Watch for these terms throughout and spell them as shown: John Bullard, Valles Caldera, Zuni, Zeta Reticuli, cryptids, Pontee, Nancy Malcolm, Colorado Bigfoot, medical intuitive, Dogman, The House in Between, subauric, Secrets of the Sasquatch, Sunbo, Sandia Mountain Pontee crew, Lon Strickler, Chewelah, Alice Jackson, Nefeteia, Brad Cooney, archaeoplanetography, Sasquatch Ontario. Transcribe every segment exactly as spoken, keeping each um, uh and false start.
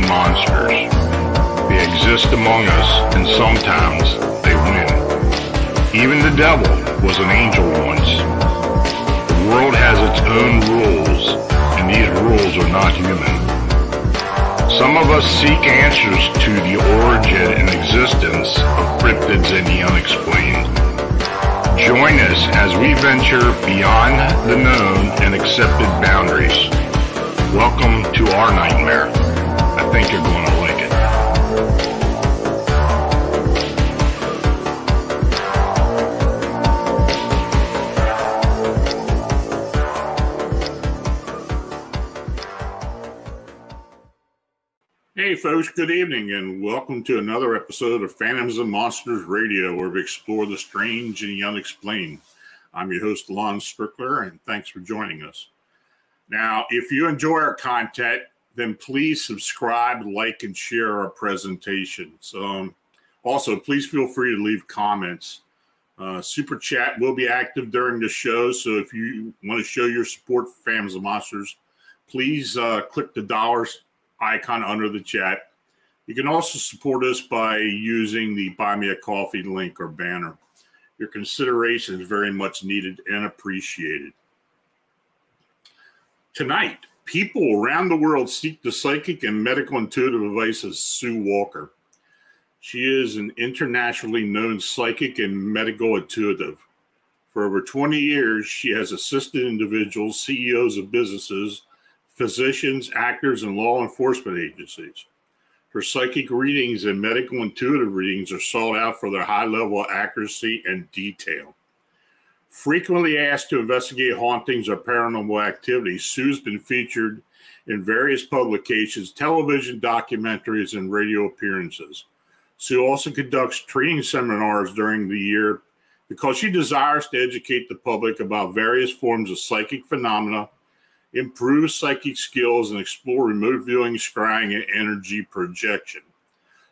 and monsters. They exist among us, and sometimes they win. Even the devil was an angel once. The world has its own rules, and these rules are not human. Some of us seek answers to the origin and existence of cryptids and the unexplained. Join us as we venture beyond the known and accepted boundaries. Welcome to our nightmare. I think you're going to like it. Hey folks, good evening and welcome to another episode of Phantoms and Monsters Radio, where we explore the strange and the unexplained. I'm your host, Lon Strickler, and thanks for joining us. Now, if you enjoy our content, then please subscribe, like, and share our presentation. So, um, also, please feel free to leave comments. Uh, Super Chat will be active during the show, so if you want to show your support for Phantoms and Monsters, please uh, click the dollars icon under the chat. You can also support us by using the Buy Me a Coffee link or banner. Your consideration is very much needed and appreciated. Tonight, people around the world seek the psychic and medical intuitive advice of Su Walker. She is an internationally known psychic and medical intuitive. For over twenty years, she has assisted individuals, C E Os of businesses, physicians, actors, and law enforcement agencies. Her psychic readings and medical intuitive readings are sought out for their high level of accuracy and detail. Frequently asked to investigate hauntings or paranormal activity, Sue's been featured in various publications, television documentaries, and radio appearances. Sue also conducts training seminars during the year because she desires to educate the public about various forms of psychic phenomena, improve psychic skills, and explore remote viewing, scrying, and energy projection.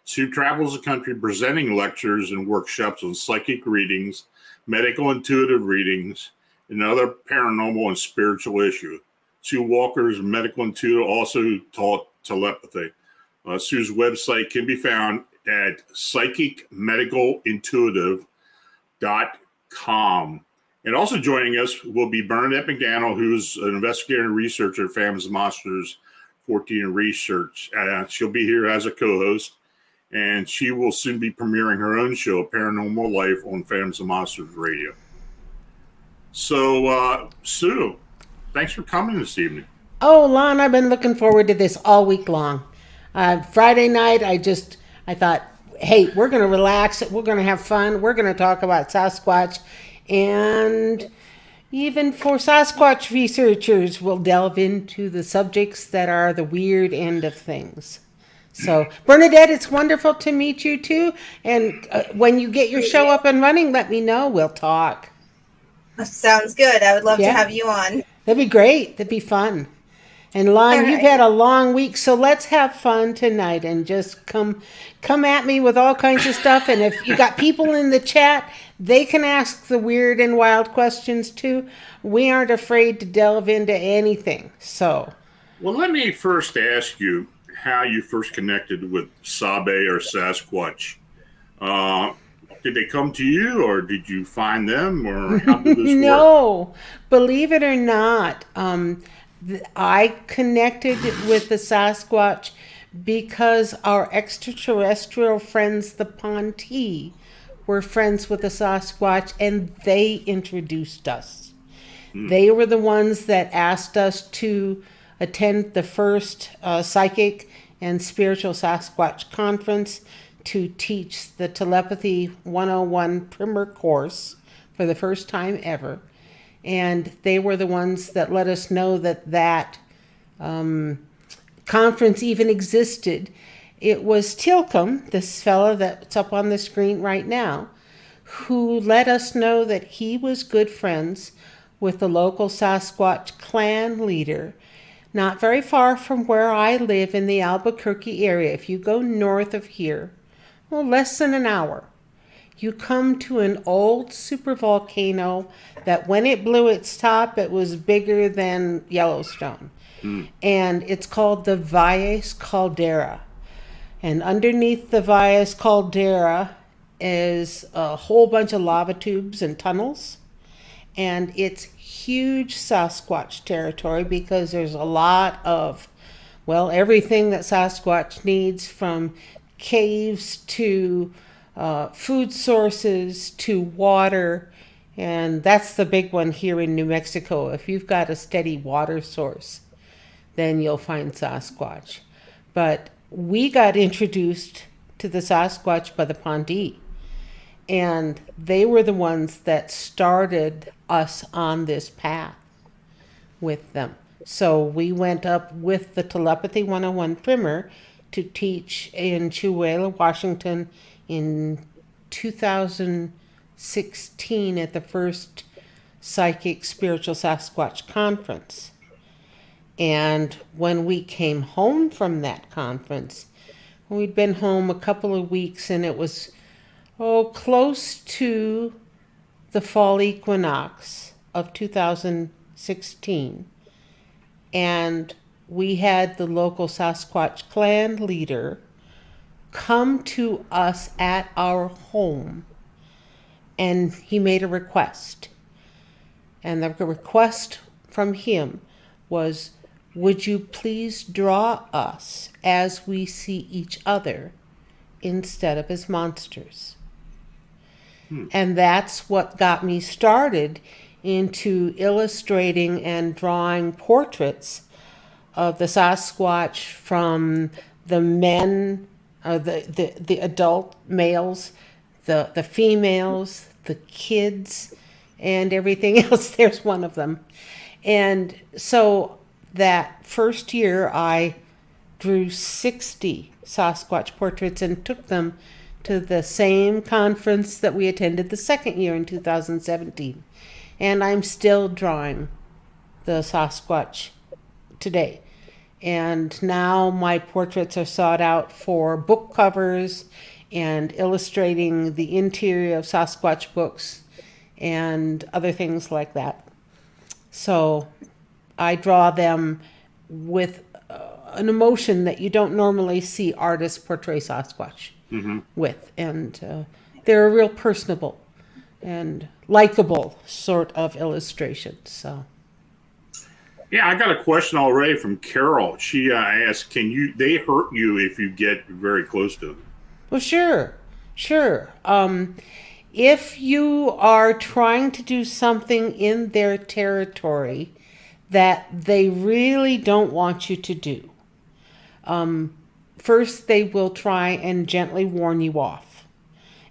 Sue travels the country presenting lectures and workshops on psychic readings, medical intuitive readings, and other paranormal and spiritual issues. Sue Walker's medical intuitive also taught telepathy. Uh, Sue's website can be found at psychic medical intuitive dot com. And also joining us will be Bernadette McDonnell, who's an investigator and researcher at Phantoms and Monsters fourteen and Research. Uh, she'll be here as a co-host, and she will soon be premiering her own show, Paranormal Life, on Phantoms and Monsters Radio. So, uh, Sue, thanks for coming this evening. Oh, Lon, I've been looking forward to this all week long. Uh, Friday night, I just, I thought, hey, we're going to relax. We're going to have fun. We're going to talk about Sasquatch. And even for Sasquatch researchers, we'll delve into the subjects that are the weird end of things. So, Bernadette, it's wonderful to meet you, too. And uh, when you get your show up and running, let me know. We'll talk. Sounds good. I would love yeah. to have you on. That'd be great. That'd be fun. And, Lon, right. You've had a long week, so let's have fun tonight and just come come at me with all kinds of stuff. And if you got people in the chat, they can ask the weird and wild questions, too. We aren't afraid to delve into anything. So, well, let me first ask you how you first connected with Sabe or Sasquatch. Uh, did they come to you, or did you find them, or how did this no, work? Believe it or not, um... I connected with the Sasquatch because our extraterrestrial friends, the Pontee, were friends with the Sasquatch, and they introduced us. Mm. They were the ones that asked us to attend the first uh, psychic and spiritual Sasquatch conference to teach the Telepathy one oh one primer course for the first time ever. And they were the ones that let us know that that um, conference even existed. It was Tilcom, this fellow that's up on the screen right now, who let us know that he was good friends with the local Sasquatch clan leader, not very far from where I live in the Albuquerque area. If you go north of here, well, less than an hour, you come to an old supervolcano that when it blew its top, it was bigger than Yellowstone. Mm. And it's called the Valles Caldera. And underneath the Valles Caldera is a whole bunch of lava tubes and tunnels. And it's huge Sasquatch territory because there's a lot of, well, everything that Sasquatch needs, from caves to uh, food sources to water. And that's the big one here in New Mexico. If you've got a steady water source, then you'll find Sasquatch. But we got introduced to the Sasquatch by the Pontee, and they were the ones that started us on this path with them. So we went up with the Telepathy one oh one primer to teach in Chewelah, Washington in two thousand sixteen at the first Psychic Spiritual Sasquatch Conference. And when we came home from that conference, we'd been home a couple of weeks, and it was, oh, close to the fall equinox of two thousand sixteen. And we had the local Sasquatch clan leader come to us at our home, and he made a request. And the request from him was, would you please draw us as we see each other instead of as monsters? Hmm. And that's what got me started into illustrating and drawing portraits of the Sasquatch, from the men, uh, the, the, the adult males, the, the females, the kids, and everything else. There's one of them. And so that first year, I drew sixty Sasquatch portraits and took them to the same conference that we attended the second year in two thousand seventeen. And I'm still drawing the Sasquatch today. And now my portraits are sought out for book covers and illustrating the interior of Sasquatch books and other things like that. So I draw them with uh, an emotion that you don't normally see artists portray Sasquatch mm-hmm. with. And uh, they're a real personable and likable sort of illustration. So, yeah, I got a question already from Carol. She uh, asked, can you, they hurt you if you get very close to them? Well, sure, sure. Um, if you are trying to do something in their territory that they really don't want you to do, um, first they will try and gently warn you off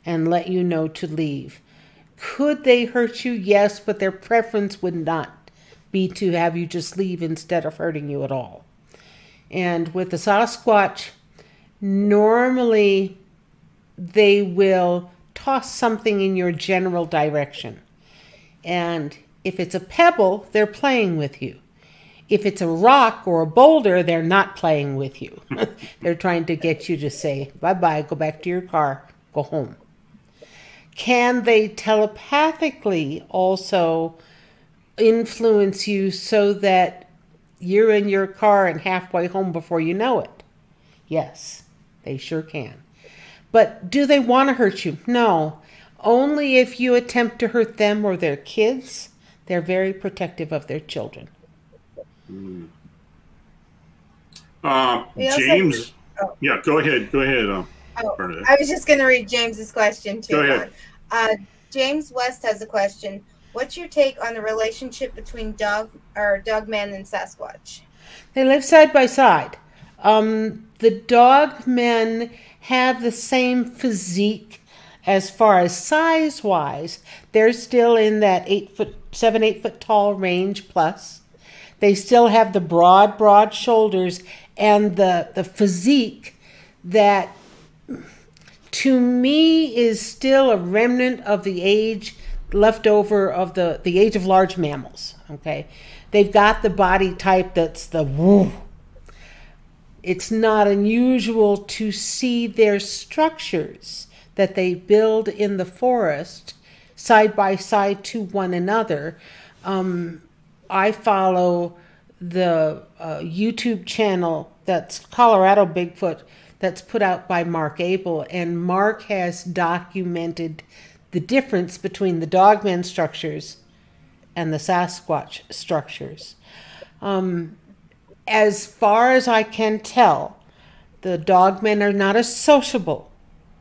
and let you know to leave. Could they hurt you? Yes, but their preference would not be to have you just leave instead of hurting you at all. And with the Sasquatch, normally they will toss something in your general direction. And if it's a pebble, they're playing with you. If it's a rock or a boulder, they're not playing with you. They're trying to get you to say, bye-bye, go back to your car, go home. Can they telepathically also influence you so that you're in your car and halfway home before you know it? Yes, they sure can. But do they want to hurt you? No. Only if you attempt to hurt them or their kids. They're very protective of their children. Mm. Uh, James, also, oh. yeah, go ahead, go ahead. Um, oh, I was just going to read James's question too. Go ahead. Uh, James West has a question. What's your take on the relationship between dog or dogman and Sasquatch? They live side by side. Um, the dogmen have the same physique as far as size-wise. They're still in that eight foot. seven, eight foot tall range plus. They still have the broad, broad shoulders and the, the physique that to me is still a remnant of the age left over of the, the age of large mammals, okay? They've got the body type that's the woo. It's not unusual to see their structures that they build in the forest side by side to one another. Um, I follow the uh, YouTube channel that's Colorado Bigfoot that's put out by Mark Abel, and Mark has documented the difference between the dogman structures and the Sasquatch structures. Um, as far as I can tell, the dogmen are not as sociable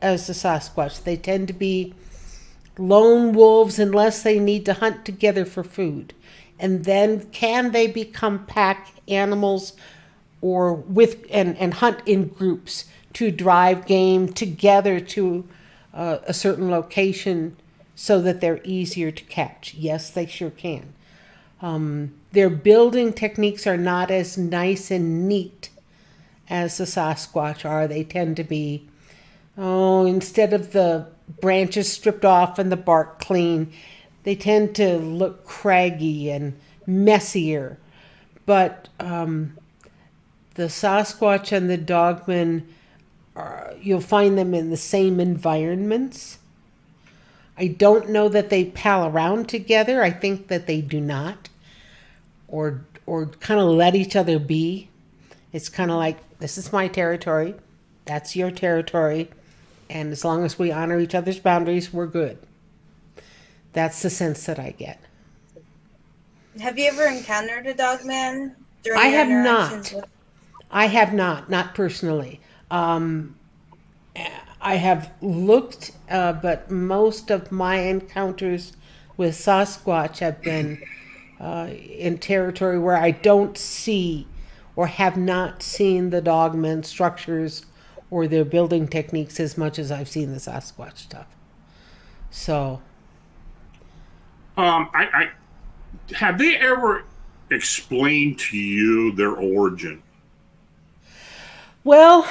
as the Sasquatch. They tend to be lone wolves unless they need to hunt together for food. And then can they become pack animals or with and, and hunt in groups to drive game together to uh, a certain location so that they're easier to catch? Yes, they sure can. Um, their building techniques are not as nice and neat as the Sasquatch are. They tend to be, oh, instead of the branches stripped off and the bark clean, they tend to look craggy and messier. But um, the Sasquatch and the dogmen, are, you'll find them in the same environments. I don't know that they pal around together. I think that they do not, or, or kind of let each other be. It's kind of like, this is my territory, that's your territory, and as long as we honor each other's boundaries, we're good. That's the sense that I get. Have you ever encountered a dogman during your interactions? I have not. I have not, not personally. Um, I have looked, uh, but most of my encounters with Sasquatch have been uh, in territory where I don't see or have not seen the dogman structures or their building techniques as much as I've seen the Sasquatch stuff. So... Um, I, I have they ever explained to you their origin? Well,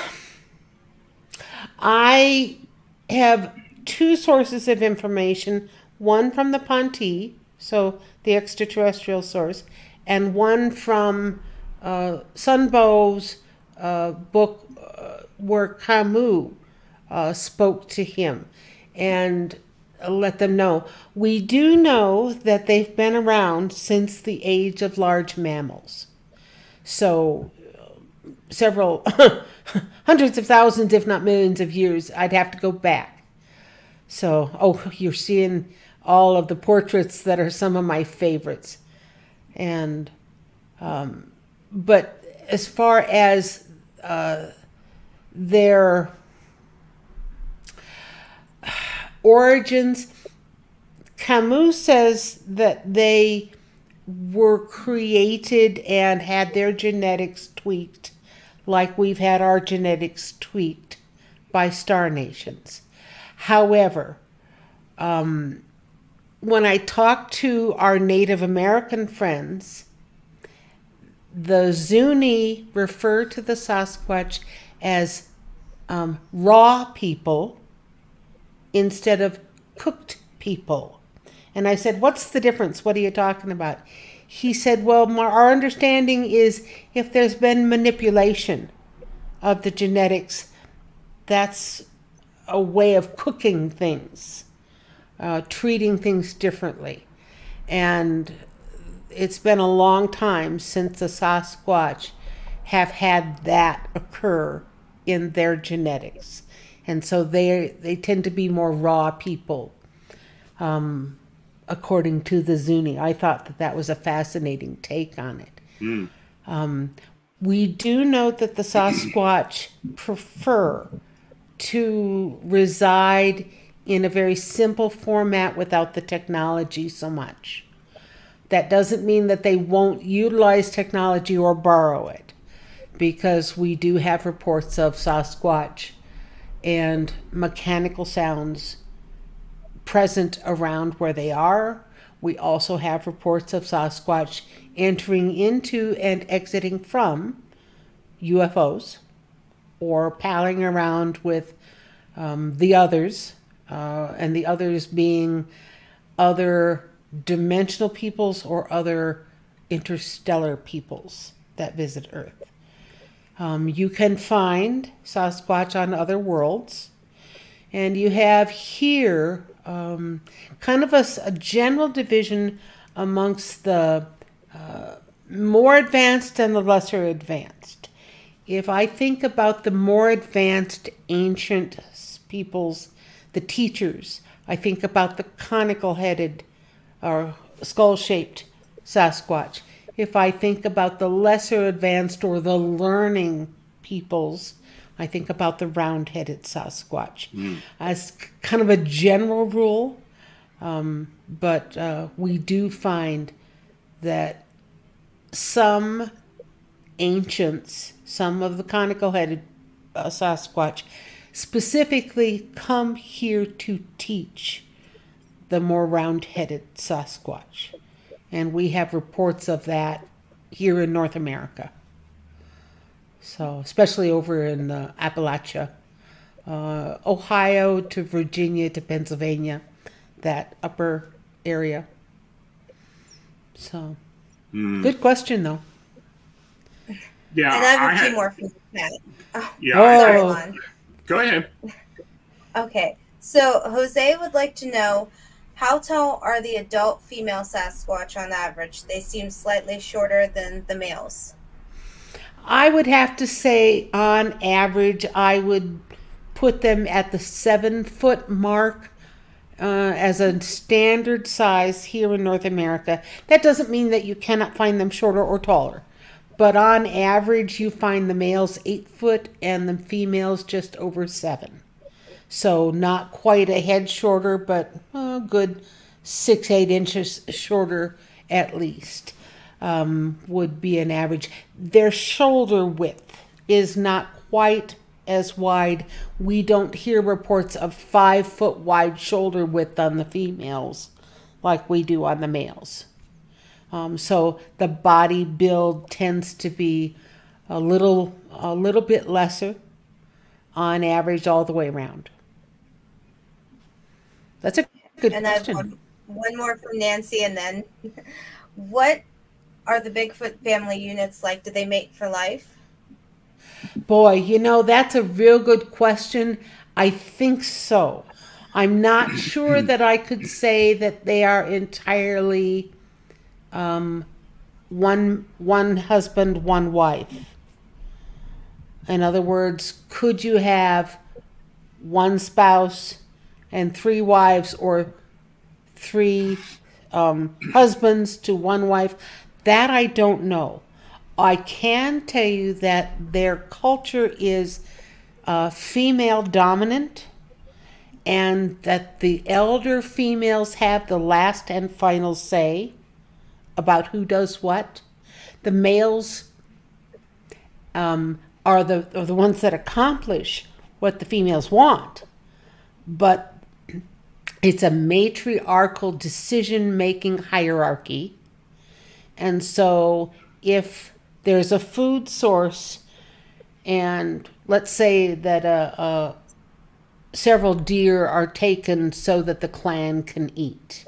I have two sources of information, one from the Pontee, so the extraterrestrial source, and one from uh, Sunbo's uh, book uh, where Camus uh, spoke to him. And let them know. We do know that they've been around since the age of large mammals. So uh, several hundreds of thousands, if not millions of years, I'd have to go back. So, oh, you're seeing all of the portraits that are some of my favorites. And, um, but as far as uh, their origins, Camus says that they were created and had their genetics tweaked like we've had our genetics tweaked by star nations. However, um, when I talk to our Native American friends, the Zuni refer to the Sasquatch as um, raw people instead of cooked people. And I said, what's the difference? What are you talking about? He said, well, my, our understanding is if there's been manipulation of the genetics, that's a way of cooking things, uh, treating things differently. And it's been a long time since the Sasquatch have had that occur in their genetics. And so they they tend to be more raw people, um, according to the Zuni. I thought that that was a fascinating take on it. Mm. Um, we do know that the Sasquatch prefer to reside in a very simple format without the technology so much. That doesn't mean that they won't utilize technology or borrow it, because we do have reports of Sasquatch and mechanical sounds present around where they are. We also have reports of Sasquatch entering into and exiting from U F Os or palling around with um, the others, uh, and the others being other dimensional peoples or other interstellar peoples that visit Earth. Um, you can find Sasquatch on other worlds, and you have here um, kind of a, a general division amongst the uh, more advanced and the lesser advanced. If I think about the more advanced ancient peoples, the teachers, I think about the conical-headed or skull-shaped Sasquatch. If I think about the lesser advanced or the learning peoples, I think about the round-headed Sasquatch. Mm. As kind of a general rule, um, but uh, we do find that some ancients, some of the conical-headed uh, Sasquatch, specifically come here to teach the more round-headed Sasquatch. And we have reports of that here in North America. So, especially over in uh, Appalachia, uh, Ohio to Virginia to Pennsylvania, that upper area. So, mm. good question, though. Yeah, and I have a I few had... more for Matt. Oh, yeah, oh. Sorry, go ahead. Okay, so Jose would like to know, how tall are the adult female Sasquatch on average? They seem slightly shorter than the males. I would have to say, on average, I would put them at the seven-foot mark uh, as a standard size here in North America. That doesn't mean that you cannot find them shorter or taller. But on average, you find the males eight-foot and the females just over seven. So not quite a head shorter, but a good six, eight inches shorter at least. Um, would be an average. Their shoulder width is not quite as wide. We don't hear reports of five foot wide shoulder width on the females like we do on the males. Um, so the body build tends to be a little, a little bit lesser on average all the way around. That's a good and question. I have one more from Nancy, and then what are the Bigfoot family units like? Do they mate for life? Boy, you know, that's a real good question. I think so. I'm not sure that I could say that they are entirely um, one, one husband, one wife. In other words, could you have one spouse and three wives, or three um, husbands to one wife? That I don't know. I can tell you that their culture is uh, female dominant, and that the elder females have the last and final say about who does what. The males um, are, the, are the ones that accomplish what the females want, but it's a matriarchal decision-making hierarchy. And so if there's a food source, and let's say that uh, uh, several deer are taken so that the clan can eat,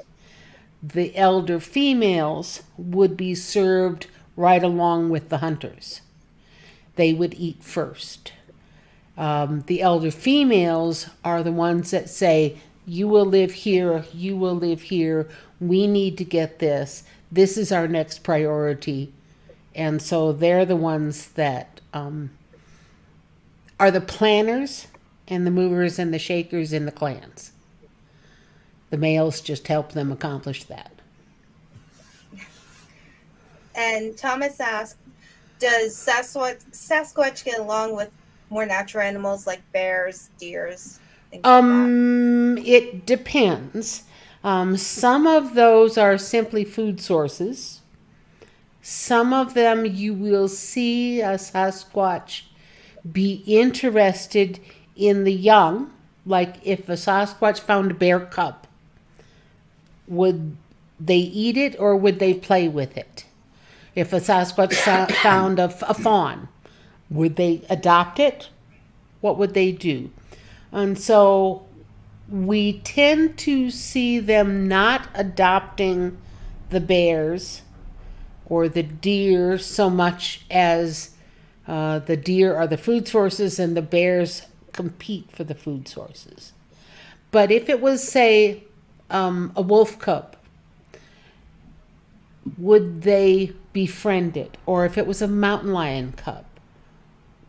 the elder females would be served right along with the hunters. They would eat first. Um, the elder females are the ones that say, you will live here, you will live here, we need to get this. This is our next priority. And so they're the ones that um, are the planners and the movers and the shakers in the clans. The males just help them accomplish that. And Thomas asked, does Sasquatch, Sasquatch get along with more natural animals like bears, deers? Um, like it depends. Um, some of those are simply food sources. Some of them you will see a Sasquatch be interested in the young. Like if a Sasquatch found a bear cub, would they eat it or would they play with it? If a Sasquatch found a, a fawn, would they adopt it? What would they do? And so we tend to see them not adopting the bears or the deer so much as uh, the deer are the food sources and the bears compete for the food sources. But if it was, say, um, a wolf cub, would they befriend it? Or if it was a mountain lion cub,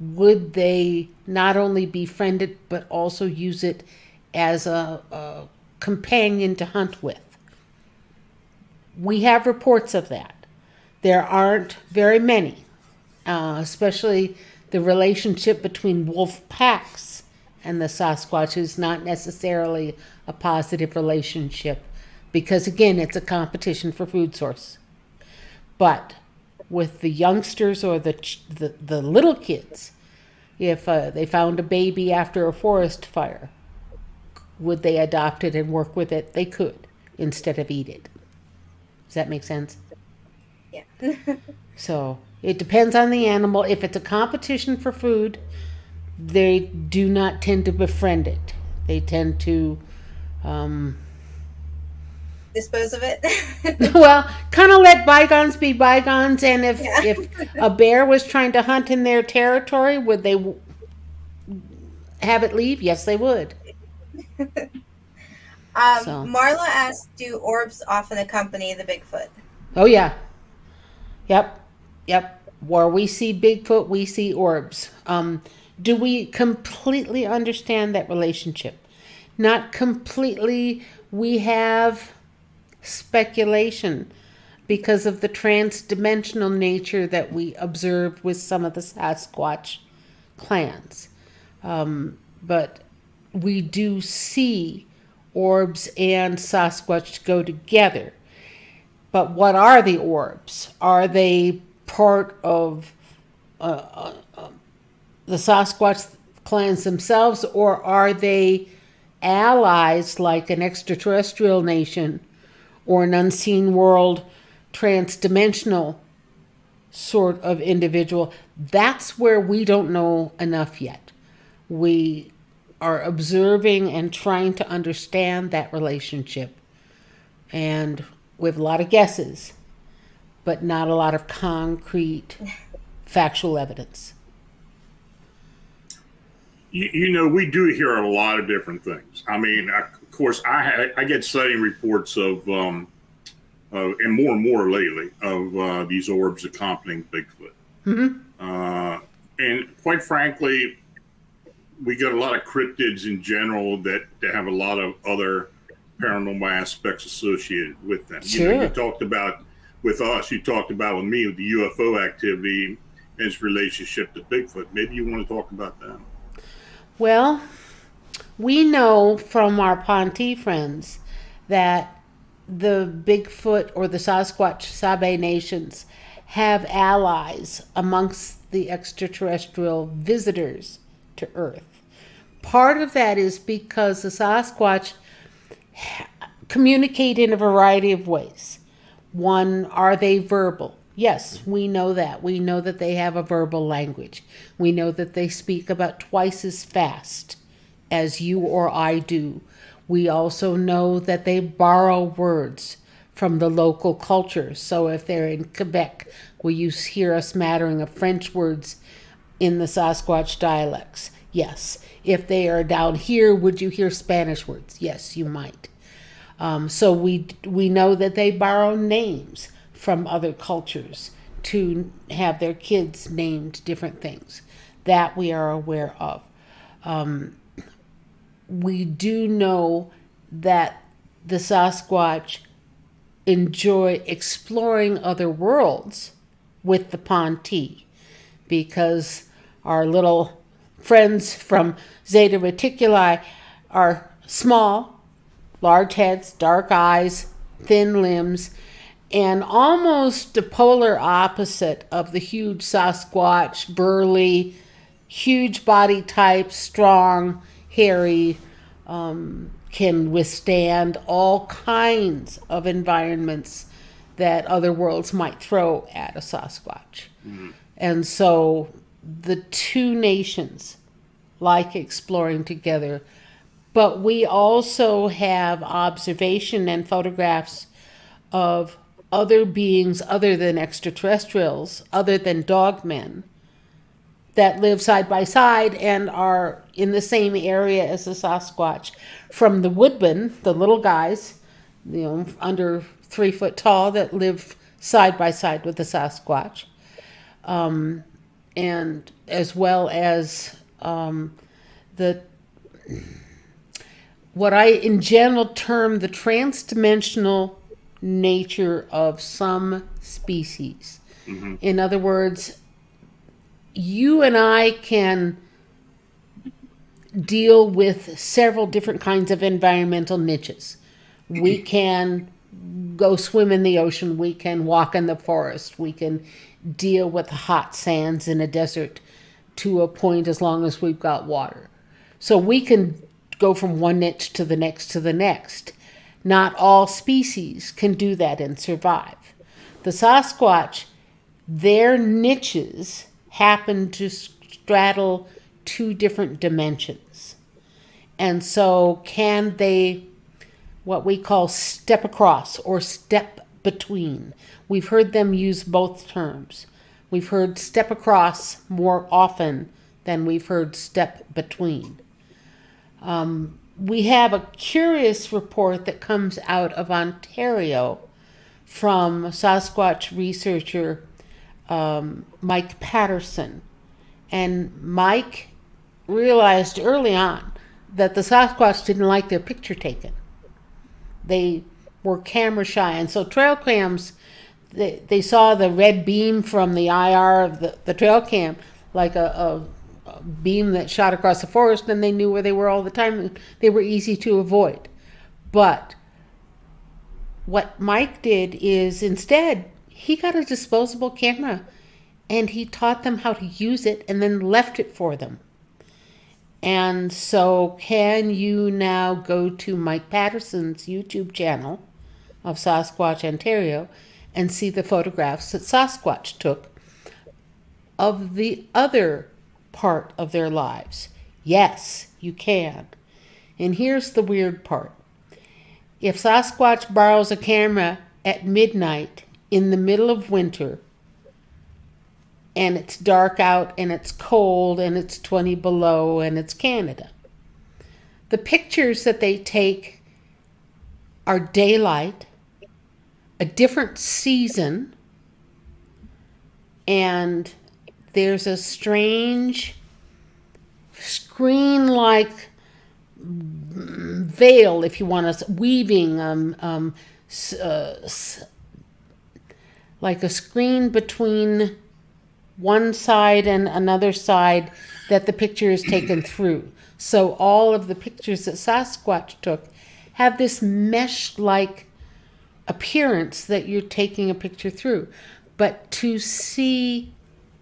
would they not only befriend it, but also use it as a, a companion to hunt with? We have reports of that. There aren't very many, uh, especially the relationship between wolf packs and the Sasquatch is not necessarily a positive relationship because, again, it's a competition for food source. But with the youngsters or the, the, the little kids, if uh, they found a baby after a forest fire, would they adopt it and work with it? They could, instead of eat it. Does that make sense? Yeah. So it depends on the animal. If it's a competition for food, they do not tend to befriend it. They tend to um, dispose of it. Well, kind of let bygones be bygones. And if yeah. if a bear was trying to hunt in their territory, would they w have it leave? Yes, they would. Um, so. Marla asks, do orbs often accompany the Bigfoot? Oh, yeah. Yep. Yep. Where we see Bigfoot, we see orbs. Um, do we completely understand that relationship? Not completely. We have speculation because of the trans-dimensional nature that we observed with some of the Sasquatch clans. Um, but we do see orbs and Sasquatch go together. But what are the orbs? Are they part of uh, uh, the Sasquatch clans themselves, or are they allies like an extraterrestrial nation or an unseen world, trans-dimensional sort of individual? That's where we don't know enough yet. We are observing and trying to understand that relationship. And we have a lot of guesses, but not a lot of concrete, factual evidence. You, you know, we do hear a lot of different things. I mean, I, of course, I, I get study reports of, um, uh, and more and more lately, of uh, these orbs accompanying Bigfoot. Mm-hmm. uh, and quite frankly, we get a lot of cryptids in general that, that have a lot of other paranormal aspects associated with them. Sure. You know, you talked about with us, you talked about with me with the U F O activity and its relationship to Bigfoot. Maybe you want to talk about that. Well, we know from our Pontee friends that the Bigfoot or the Sasquatch Sabe nations have allies amongst the extraterrestrial visitors to Earth. Part of that is because the Sasquatch communicate in a variety of ways. One, are they verbal? Yes, we know that. We know that they have a verbal language. We know that they speak about twice as fast as you or I do. We also know that they borrow words from the local culture. So if they're in Quebec, will you hear a smattering of French words in the Sasquatch dialects? Yes. If they are down here, would you hear Spanish words? Yes, you might. Um, so we we know that they borrow names from other cultures to have their kids named different things. That we are aware of. Um, we do know that the Sasquatch enjoy exploring other worlds with the Pontee, because our little friends from Zeta Reticuli are small, large heads, dark eyes, thin limbs, and almost the polar opposite of the huge Sasquatch, burly, huge body type, strong, hairy, um, can withstand all kinds of environments that other worlds might throw at a Sasquatch. Mm-hmm. And so the two nations like exploring together, but we also have observation and photographs of other beings other than extraterrestrials, other than dogmen, that live side by side and are in the same area as the Sasquatch. From the woodmen, the little guys, you know, under three foot tall, that live side by side with the Sasquatch, um, and as well as um, the what I in general term the transdimensional nature of some species. Mm-hmm. In other words, you and I can deal with several different kinds of environmental niches. We can go swim in the ocean, we can walk in the forest, we can deal with hot sands in a desert to a point as long as we've got water. So we can go from one niche to the next to the next. Not all species can do that and survive. The Sasquatch, their niches happen to straddle two different dimensions. And so can they, what we call, step across or step between? We've heard them use both terms. We've heard step across more often than we've heard step between. Um, we have a curious report that comes out of Ontario from Sasquatch researcher um, Mike Paterson. And Mike realized early on that the Sasquatch didn't like their picture taken. They were camera shy, and so trail cams, they, they saw the red beam from the I R of the, the trail cam, like a, a, a beam that shot across the forest, and they knew where they were all the time. They were easy to avoid. But what Mike did is instead, he got a disposable camera and he taught them how to use it and then left it for them. And so can you now go to Mike Paterson's YouTube channel of Sasquatch Ontario and see the photographs that Sasquatch took of the other part of their lives? Yes, you can. And here's the weird part. If Sasquatch borrows a camera at midnight in the middle of winter, and it's dark out, and it's cold, and it's twenty below, and it's Canada, the pictures that they take are daylight, a different season, and there's a strange screen-like veil, if you want to, weaving, um, um, uh, like a screen between one side and another side that the picture is taken through. So all of the pictures that Sasquatch took have this mesh-like appearance that you're taking a picture through. But to see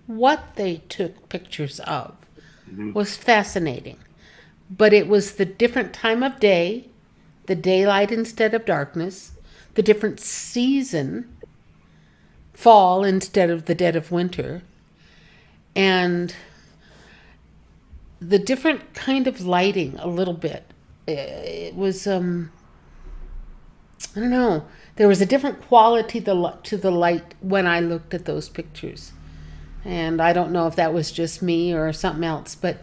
what they took pictures of was fascinating. But it was the different time of day, the daylight instead of darkness, the different season, fall instead of the dead of winter, and the different kind of lighting a little bit. It was, um, I don't know, there was a different quality to the light when I looked at those pictures. And I don't know if that was just me or something else, but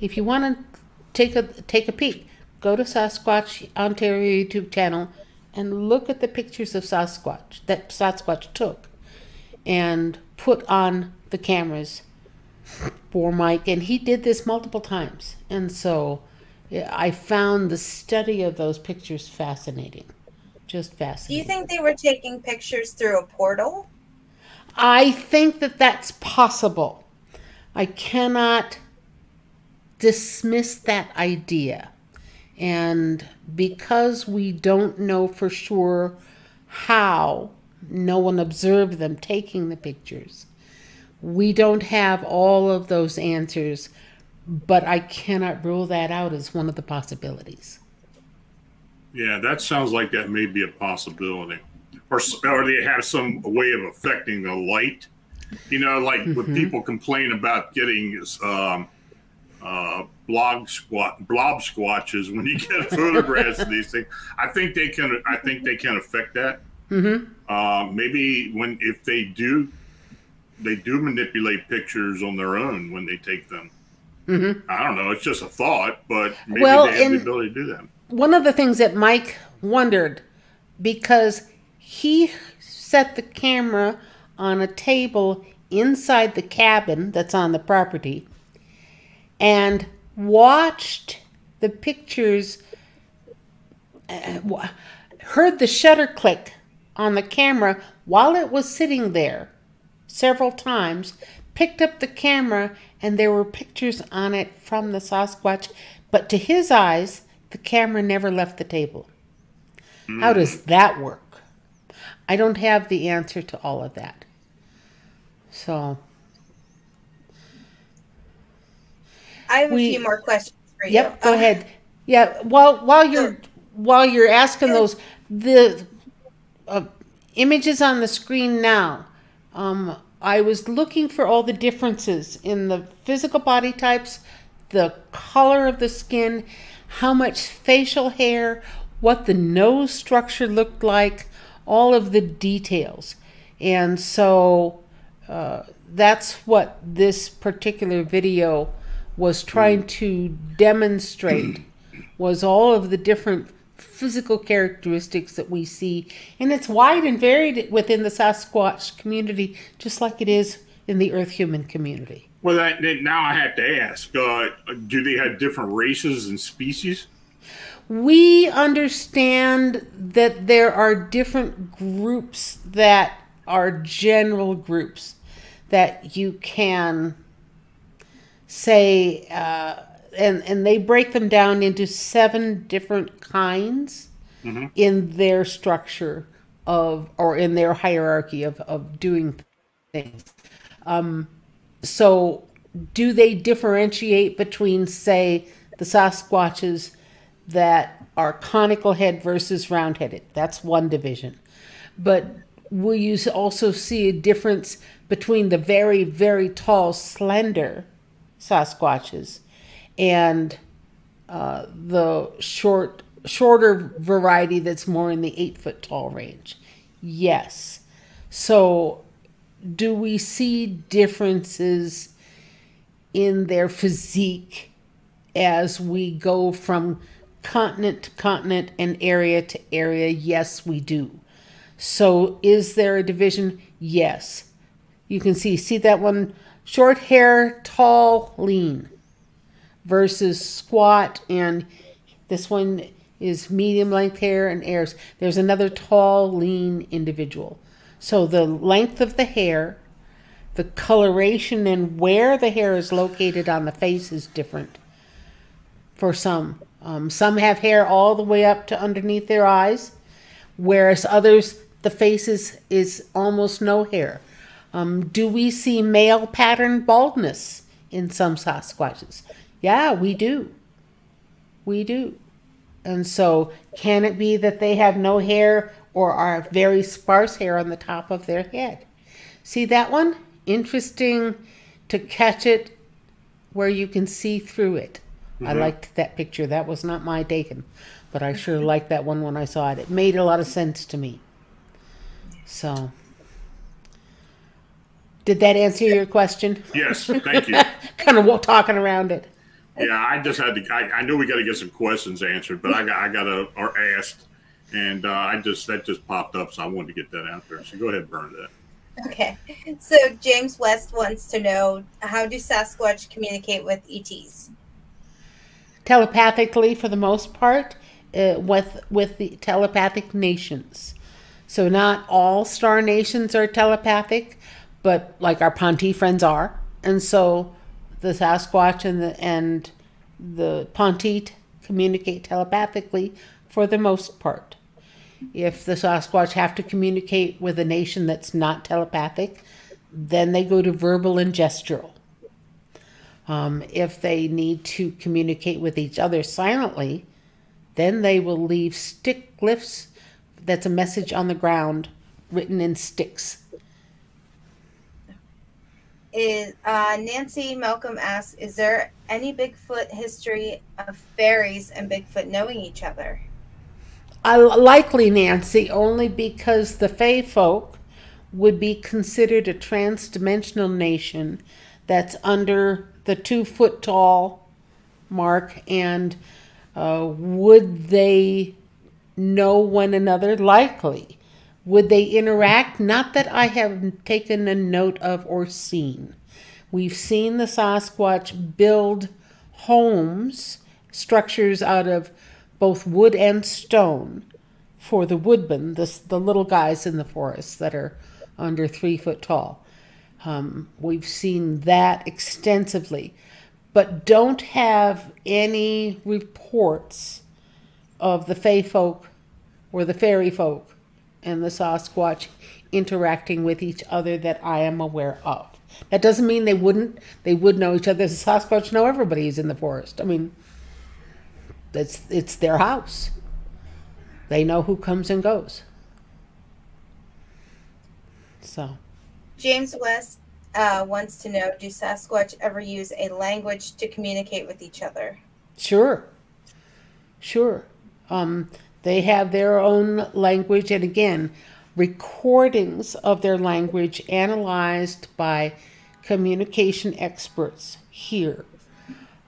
if you want to take a, take a peek, go to Sasquatch Ontario YouTube channel and look at the pictures of Sasquatch that Sasquatch took and put on the cameras for Mike, and he did this multiple times, and so I found the study of those pictures fascinating, just fascinating. Do you think they were taking pictures through a portal? I think that that's possible. I cannot dismiss that idea, and because we don't know for sure how, no one observed them taking the pictures. We don't have all of those answers, but I cannot rule that out as one of the possibilities. Yeah, that sounds like that may be a possibility. Or, or they have some way of affecting the light. You know, like mm-hmm. when people complain about getting um, uh, blob squat, blob squatches when you get photographs of these things, I think they can. I think they can affect that. Mm-hmm. uh, maybe when if they do, they do manipulate pictures on their own when they take them. Mm-hmm. I don't know. It's just a thought, but maybe well, they have the ability to do that. One of the things that Mike wondered, because he set the camera on a table inside the cabin that's on the property and watched the pictures, uh, heard the shutter click on the camera while it was sitting there several times, picked up the camera, and there were pictures on it from the Sasquatch, but to his eyes, the camera never left the table. Mm. How does that work? I don't have the answer to all of that. So I have we, a few more questions for you. Yep, go um, ahead. Yeah, while while you're while you're asking those, the uh, images on the screen now. Um, I was looking for all the differences in the physical body types, the color of the skin, how much facial hair, what the nose structure looked like, all of the details. And so uh, that's what this particular video was trying to demonstrate, was all of the different physical characteristics that we see. And it's wide and varied within the Sasquatch community, just like it is in the Earth human community. Well, that, now I have to ask, uh, do they have different races and species? We understand that there are different groups that are general groups that you can say, uh, and, and they break them down into seven different kinds mm-hmm. in their structure of, or in their hierarchy of, of doing things. Um, so do they differentiate between, say, the Sasquatches that are conical head versus round headed? That's one division. But will you also see a difference between the very, very tall, slender Sasquatches and uh, the short, shorter variety that's more in the eight foot tall range? Yes. So do we see differences in their physique as we go from continent to continent and area to area? Yes, we do. So is there a division? Yes. You can see, see that one, short hair, tall, lean versus squat, and this one is medium length hair and heirs. There's another tall, lean individual. So the length of the hair, the coloration and where the hair is located on the face is different for some. Um, some have hair all the way up to underneath their eyes, whereas others, the face is, is almost no hair. Um, do we see male pattern baldness in some Sasquatches? Yeah, we do. We do. And so can it be that they have no hair or are very sparse hair on the top of their head? See that one? Interesting to catch it where you can see through it. Mm-hmm. I liked that picture. That was not my taken, but I sure liked that one when I saw it. It made a lot of sense to me. So, did that answer your question? Yes, thank you. Kind of talking around it. Yeah, I just had to. I, I know we got to get some questions answered, but I got I got to or asked, and uh, I just that just popped up, so I wanted to get that out there. So go ahead, Bernadette. Okay, so James West wants to know, how do Sasquatch communicate with E Ts? Telepathically, for the most part, uh, with with the telepathic nations. So not all star nations are telepathic, but like our Pontee friends are, and so the Sasquatch and the and the Pontee communicate telepathically for the most part. If the Sasquatch have to communicate with a nation that's not telepathic, then they go to verbal and gestural. Um, if they need to communicate with each other silently, then they will leave stick glyphs. That's a message on the ground written in sticks. Is, uh, Nancy Malcolm asks, is there any Bigfoot history of fairies and Bigfoot knowing each other? I, likely, Nancy, only because the Fae folk would be considered a trans-dimensional nation that's under the two foot tall mark, and uh, would they know one another? Likely, Would they interact? Not that I have taken a note of or seen. We've seen the Sasquatch build homes, structures out of both wood and stone for the woodmen, the, the little guys in the forest that are under three foot tall. Um, we've seen that extensively, but don't have any reports of the Fey folk or the fairy folk and the Sasquatch interacting with each other that I am aware of. That doesn't mean they wouldn't. They would know each other. The Sasquatch know everybody who's in the forest. I mean, it's, it's their house. They know who comes and goes. So, James West uh, wants to know, do Sasquatch ever use a language to communicate with each other? Sure. Sure. Um, they have their own language. And again, recordings of their language analyzed by communication experts here.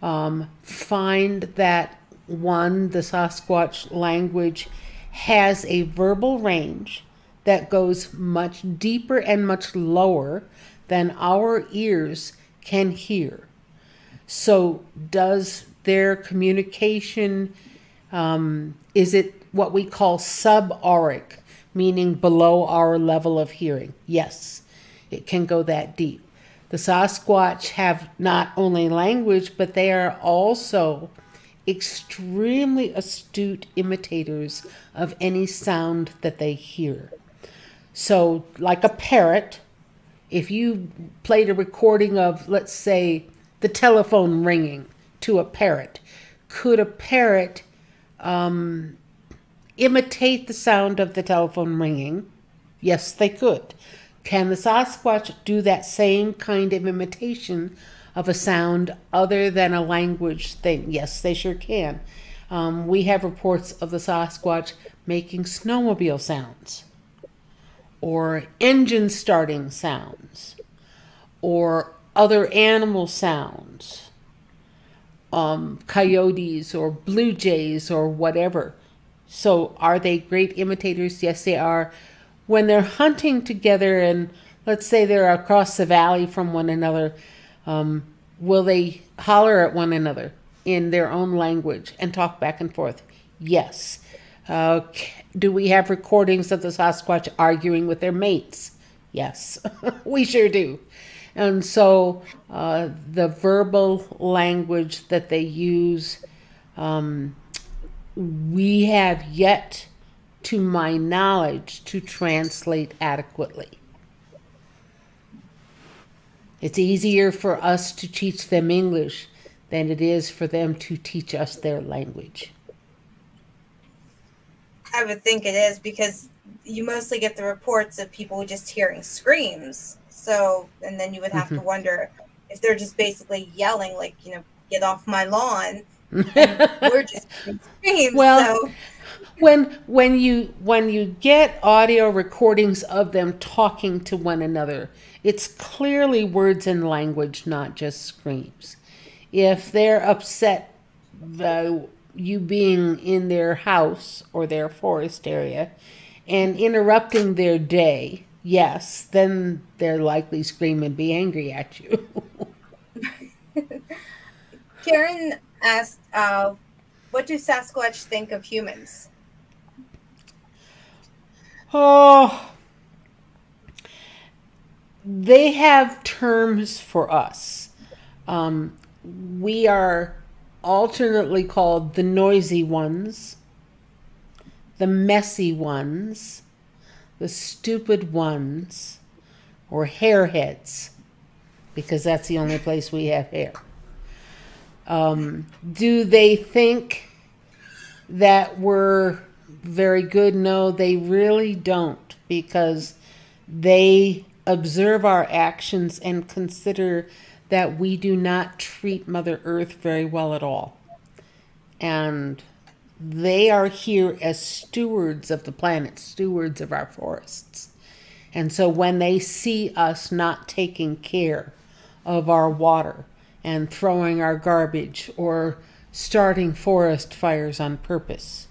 Um, find that, one, the Sasquatch language has a verbal range that goes much deeper and much lower than our ears can hear. So does their communication, um, is it what we call subauric, meaning below our level of hearing? Yes, it can go that deep. The Sasquatch have not only language, but they are also extremely astute imitators of any sound that they hear. So like a parrot, if you played a recording of, let's say, the telephone ringing to a parrot, could a parrot um, imitate the sound of the telephone ringing? Yes, they could. Can the Sasquatch do that same kind of imitation of a sound other than a language thing? Yes, they sure can. Um, we have reports of the Sasquatch making snowmobile sounds, or engine starting sounds, or other animal sounds, um, coyotes or blue jays or whatever. So are they great imitators? Yes, they are. When they're hunting together and let's say they're across the valley from one another, um, will they holler at one another in their own language and talk back and forth? Yes. Uh, do we have recordings of the Sasquatch arguing with their mates? Yes, we sure do. And so uh, the verbal language that they use, um, we have yet, to my knowledge, to translate adequately. It's easier for us to teach them English than it is for them to teach us their language. I would think it is, because you mostly get the reports of people just hearing screams. So, and then you would have mm-hmm. to wonder if they're just basically yelling, like, you know, get off my lawn. We're just screams. Well, so. when when you when you get audio recordings of them talking to one another, it's clearly words and language, not just screams. If they're upset by you being in their house or their forest area and interrupting their day, yes, then they're likely scream and be angry at you. Karen asked, uh, what do Sasquatch think of humans? Oh, they have terms for us. Um, we are alternately called the noisy ones, the messy ones, the stupid ones, or hairheads, because that's the only place we have hair. Um, do they think that we're very good? No, they really don't, because they observe our actions and consider that we do not treat Mother Earth very well at all. And they are here as stewards of the planet, stewards of our forests. And so when they see us not taking care of our water and throwing our garbage or starting forest fires on purpose,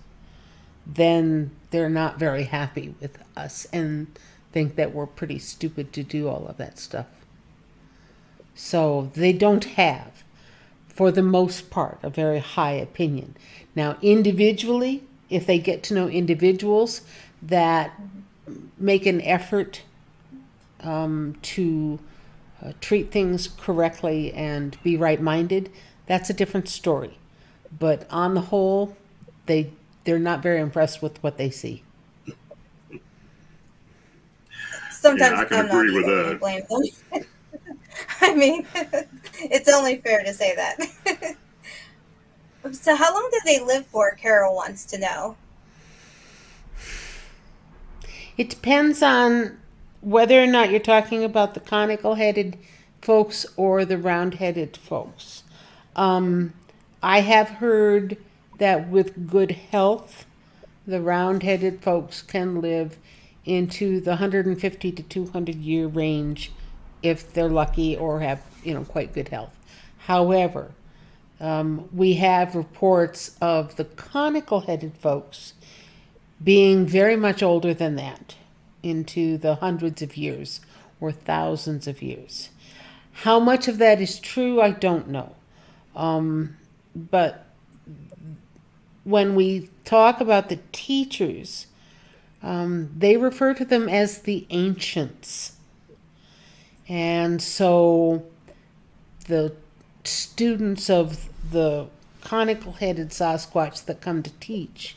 then they're not very happy with us and think that we're pretty stupid to do all of that stuff. So they don't have, for the most part, a very high opinion. Now, individually, if they get to know individuals that make an effort um, to uh, treat things correctly and be right-minded, that's a different story. But on the whole, they they're not very impressed with what they see. Sometimes yeah, I can I'm agree not with that. Blame them. I mean, it's only fair to say that. So how long did they live for, Carol wants to know. It depends on whether or not you're talking about the conical-headed folks or the round-headed folks. Um, I have heard that with good health, the round-headed folks can live into the one hundred fifty to two hundred year range if they're lucky or have, you know, quite good health. However, um, we have reports of the conical-headed folks being very much older than that, into the hundreds of years or thousands of years. How much of that is true, I don't know. Um, but when we talk about the teachers, um, they refer to them as the ancients. And so the students of the conical-headed Sasquatch that come to teach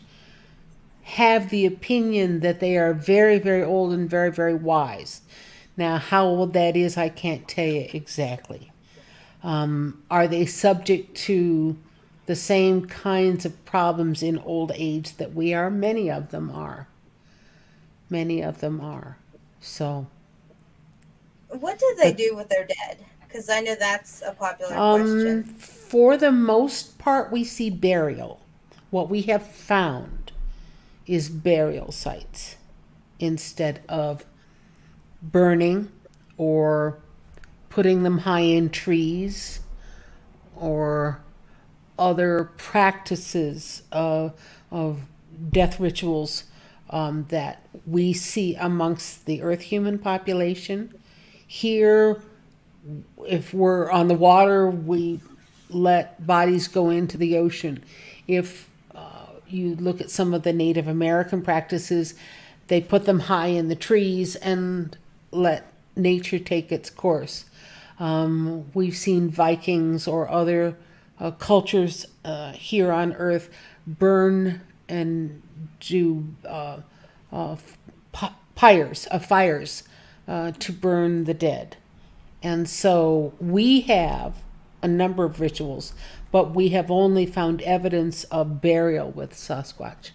have the opinion that they are very, very old and very, very wise. Now, how old that is, I can't tell you exactly. Um, are they subject to the same kinds of problems in old age that we are? Many of them are. Many of them are. So, what do they but, do with their dead? Because I know that's a popular um, question. For the most part, we see burial. What we have found is burial sites instead of burning or putting them high in trees or other practices of, of death rituals um, that we see amongst the earth human population. Here, if we're on the water, we let bodies go into the ocean. If you look at some of the Native American practices, they put them high in the trees and let nature take its course. Um, we've seen Vikings or other uh, cultures uh, here on Earth burn and do uh, uh, pyres, uh, fires uh, to burn the dead. And so we have a number of rituals, but we have only found evidence of burial with Sasquatch.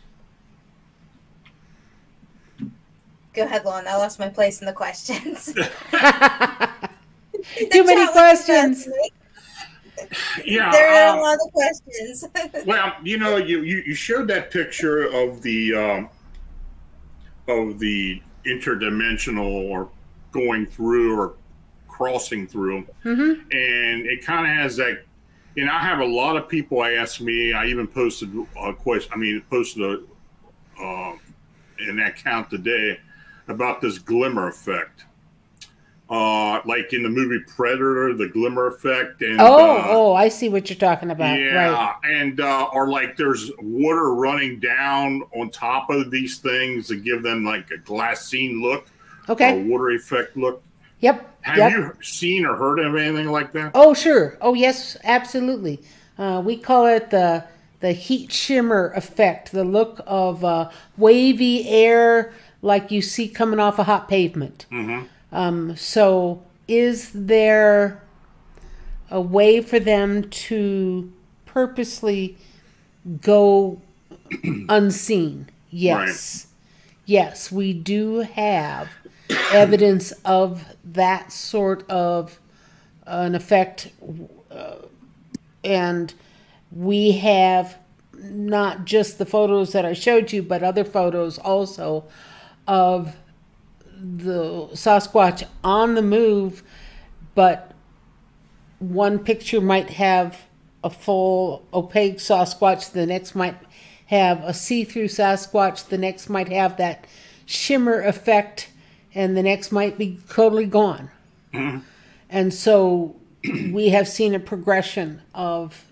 Go ahead, Lon. I lost my place in the questions. Too many questions. Yeah, there are um, a lot of questions. Well, you know, you, you, you showed that picture of the um, of the interdimensional or going through or crossing through, mm-hmm. and it kind of has that. And I have a lot of people ask me. I even posted a question. I mean, posted a uh, in that count today about this glimmer effect, uh, like in the movie Predator, the glimmer effect. And oh, uh, oh, I see what you're talking about. Yeah, right. and uh, or like there's water running down on top of these things to give them like a glassine look, okay, a water effect look. Yep. Have yep. you seen or heard of anything like that? Oh, sure. Oh, yes, absolutely. Uh, we call it the the heat shimmer effect, the look of uh, wavy air like you see coming off a hot pavement. Mm-hmm. Um, so is there a way for them to purposely go unseen? Yes. Right. Yes, we do have evidence of that sort of uh, an effect, uh, and we have not just the photos that I showed you, but other photos also of the Sasquatch on the move, but one picture might have a full opaque Sasquatch, the next might have a see-through Sasquatch, the next might have that shimmer effect, and the next might be totally gone. Mm-hmm. And so we have seen a progression of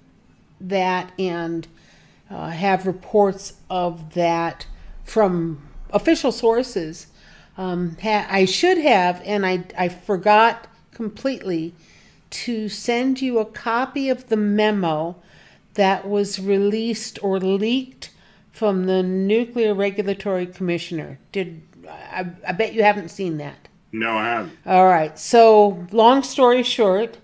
that, and uh, have reports of that from official sources. Um, ha I should have, and I, I forgot completely to send you a copy of the memo that was released or leaked from the Nuclear Regulatory Commissioner. Did I, I bet you haven't seen that. No, I haven't. All right. So, long story short,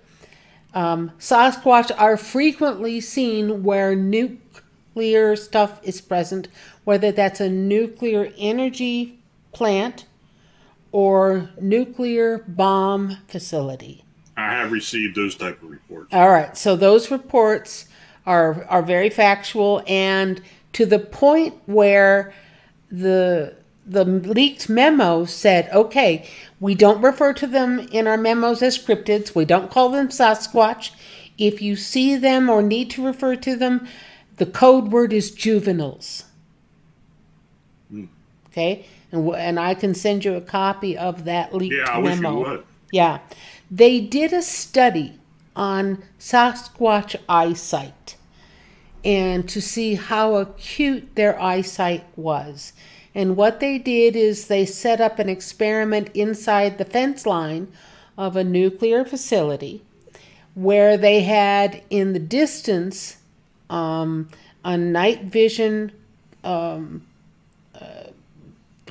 um, Sasquatch are frequently seen where nuclear stuff is present, whether that's a nuclear energy plant or nuclear bomb facility. I have received those type of reports. All right. So those reports are are very factual, and to the point where the the leaked memo said, okay, we don't refer to them in our memos as cryptids. We don't call them Sasquatch. If you see them or need to refer to them, the code word is juveniles. Mm. Okay? And, and I can send you a copy of that leaked memo. Yeah, I wish you would. Yeah. They did a study on Sasquatch eyesight and to see how acute their eyesight was. And what they did is they set up an experiment inside the fence line of a nuclear facility where they had in the distance um, a night vision um, uh,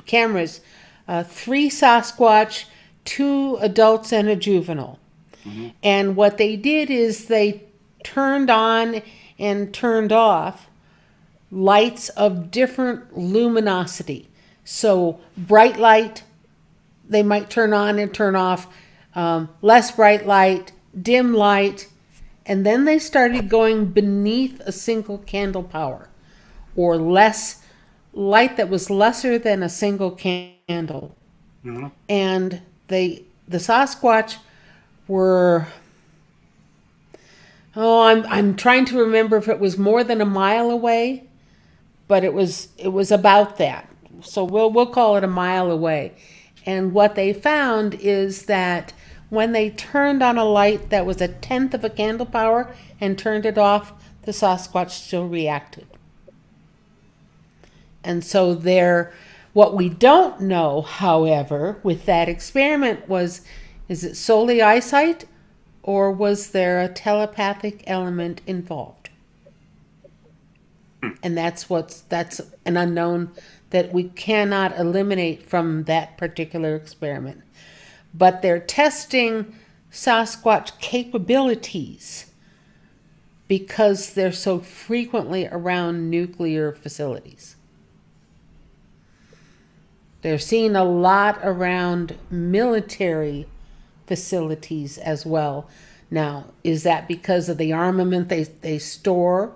cameras, uh, three Sasquatch, two adults and a juvenile. Mm-hmm. And what they did is they turned on and turned off lights of different luminosity. So bright light, they might turn on and turn off, um, less bright light, dim light, and then they started going beneath a single candle power, or less light that was lesser than a single candle. Mm-hmm. And they, the Sasquatch were, oh, I'm, I'm trying to remember if it was more than a mile away, but it was, it was about that. So we'll, we'll call it a mile away. And what they found is that when they turned on a light that was a tenth of a candle power and turned it off, the Sasquatch still reacted. And so they're, what we don't know, however, with that experiment was, is it solely eyesight, or was there a telepathic element involved? And that's what's, that's an unknown that we cannot eliminate from that particular experiment. But they're testing Sasquatch capabilities because they're so frequently around nuclear facilities. They're seeing a lot around military facilities as well. Now, is that because of the armament they, they store?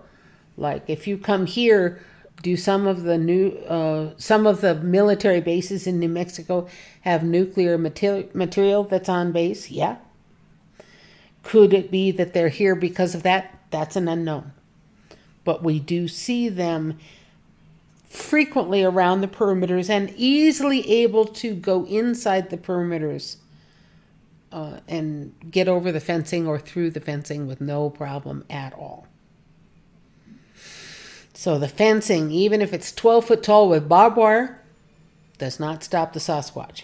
Like, if you come here, do some of the new, uh, some of the military bases in New Mexico have nuclear material material that's on base? Yeah. Could it be that they're here because of that? That's an unknown. But we do see them frequently around the perimeters and easily able to go inside the perimeters uh, and get over the fencing or through the fencing with no problem at all. So the fencing, even if it's twelve foot tall with barbed wire, does not stop the Sasquatch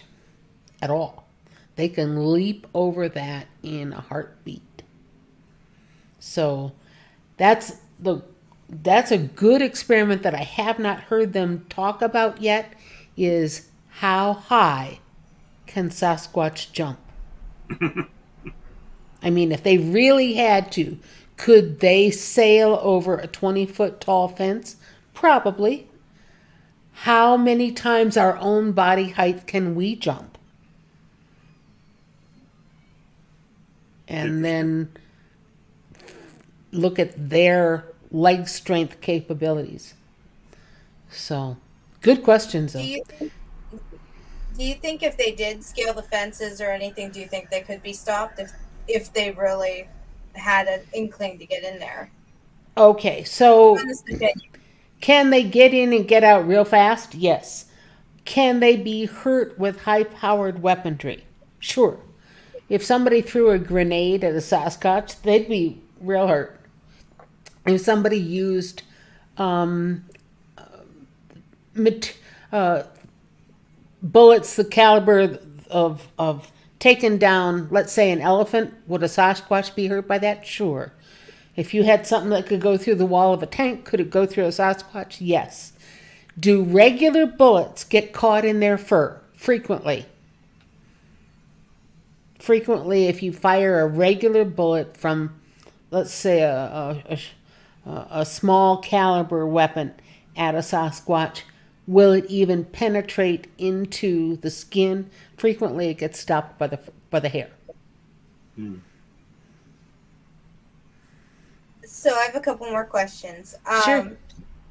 at all. They can leap over that in a heartbeat. So that's the That's a good experiment that I have not heard them talk about yet, is how high can Sasquatch jump? I mean, if they really had to, could they sail over a twenty foot tall fence? Probably. How many times our own body height can we jump? And then look at their leg strength capabilities. So, good questions. Do you, think, do you think if they did scale the fences or anything, do you think they could be stopped if, if they really had an inkling to get in there? Okay, so Can they get in and get out real fast? Yes. Can they be hurt with high-powered weaponry? Sure. If somebody threw a grenade at a Sasquatch, they'd be real hurt. If somebody used um, uh, bullets the caliber of, of taking down, let's say, an elephant, would a Sasquatch be hurt by that? Sure. If you had something that could go through the wall of a tank, could it go through a Sasquatch? Yes. Do regular bullets get caught in their fur? Frequently. Frequently, if you fire a regular bullet from, let's say, a, a, a, a small caliber weapon at a Sasquatch, will it even penetrate into the skin? Frequently, it gets stopped by the, by the hair. Hmm. So I have a couple more questions. Um, sure.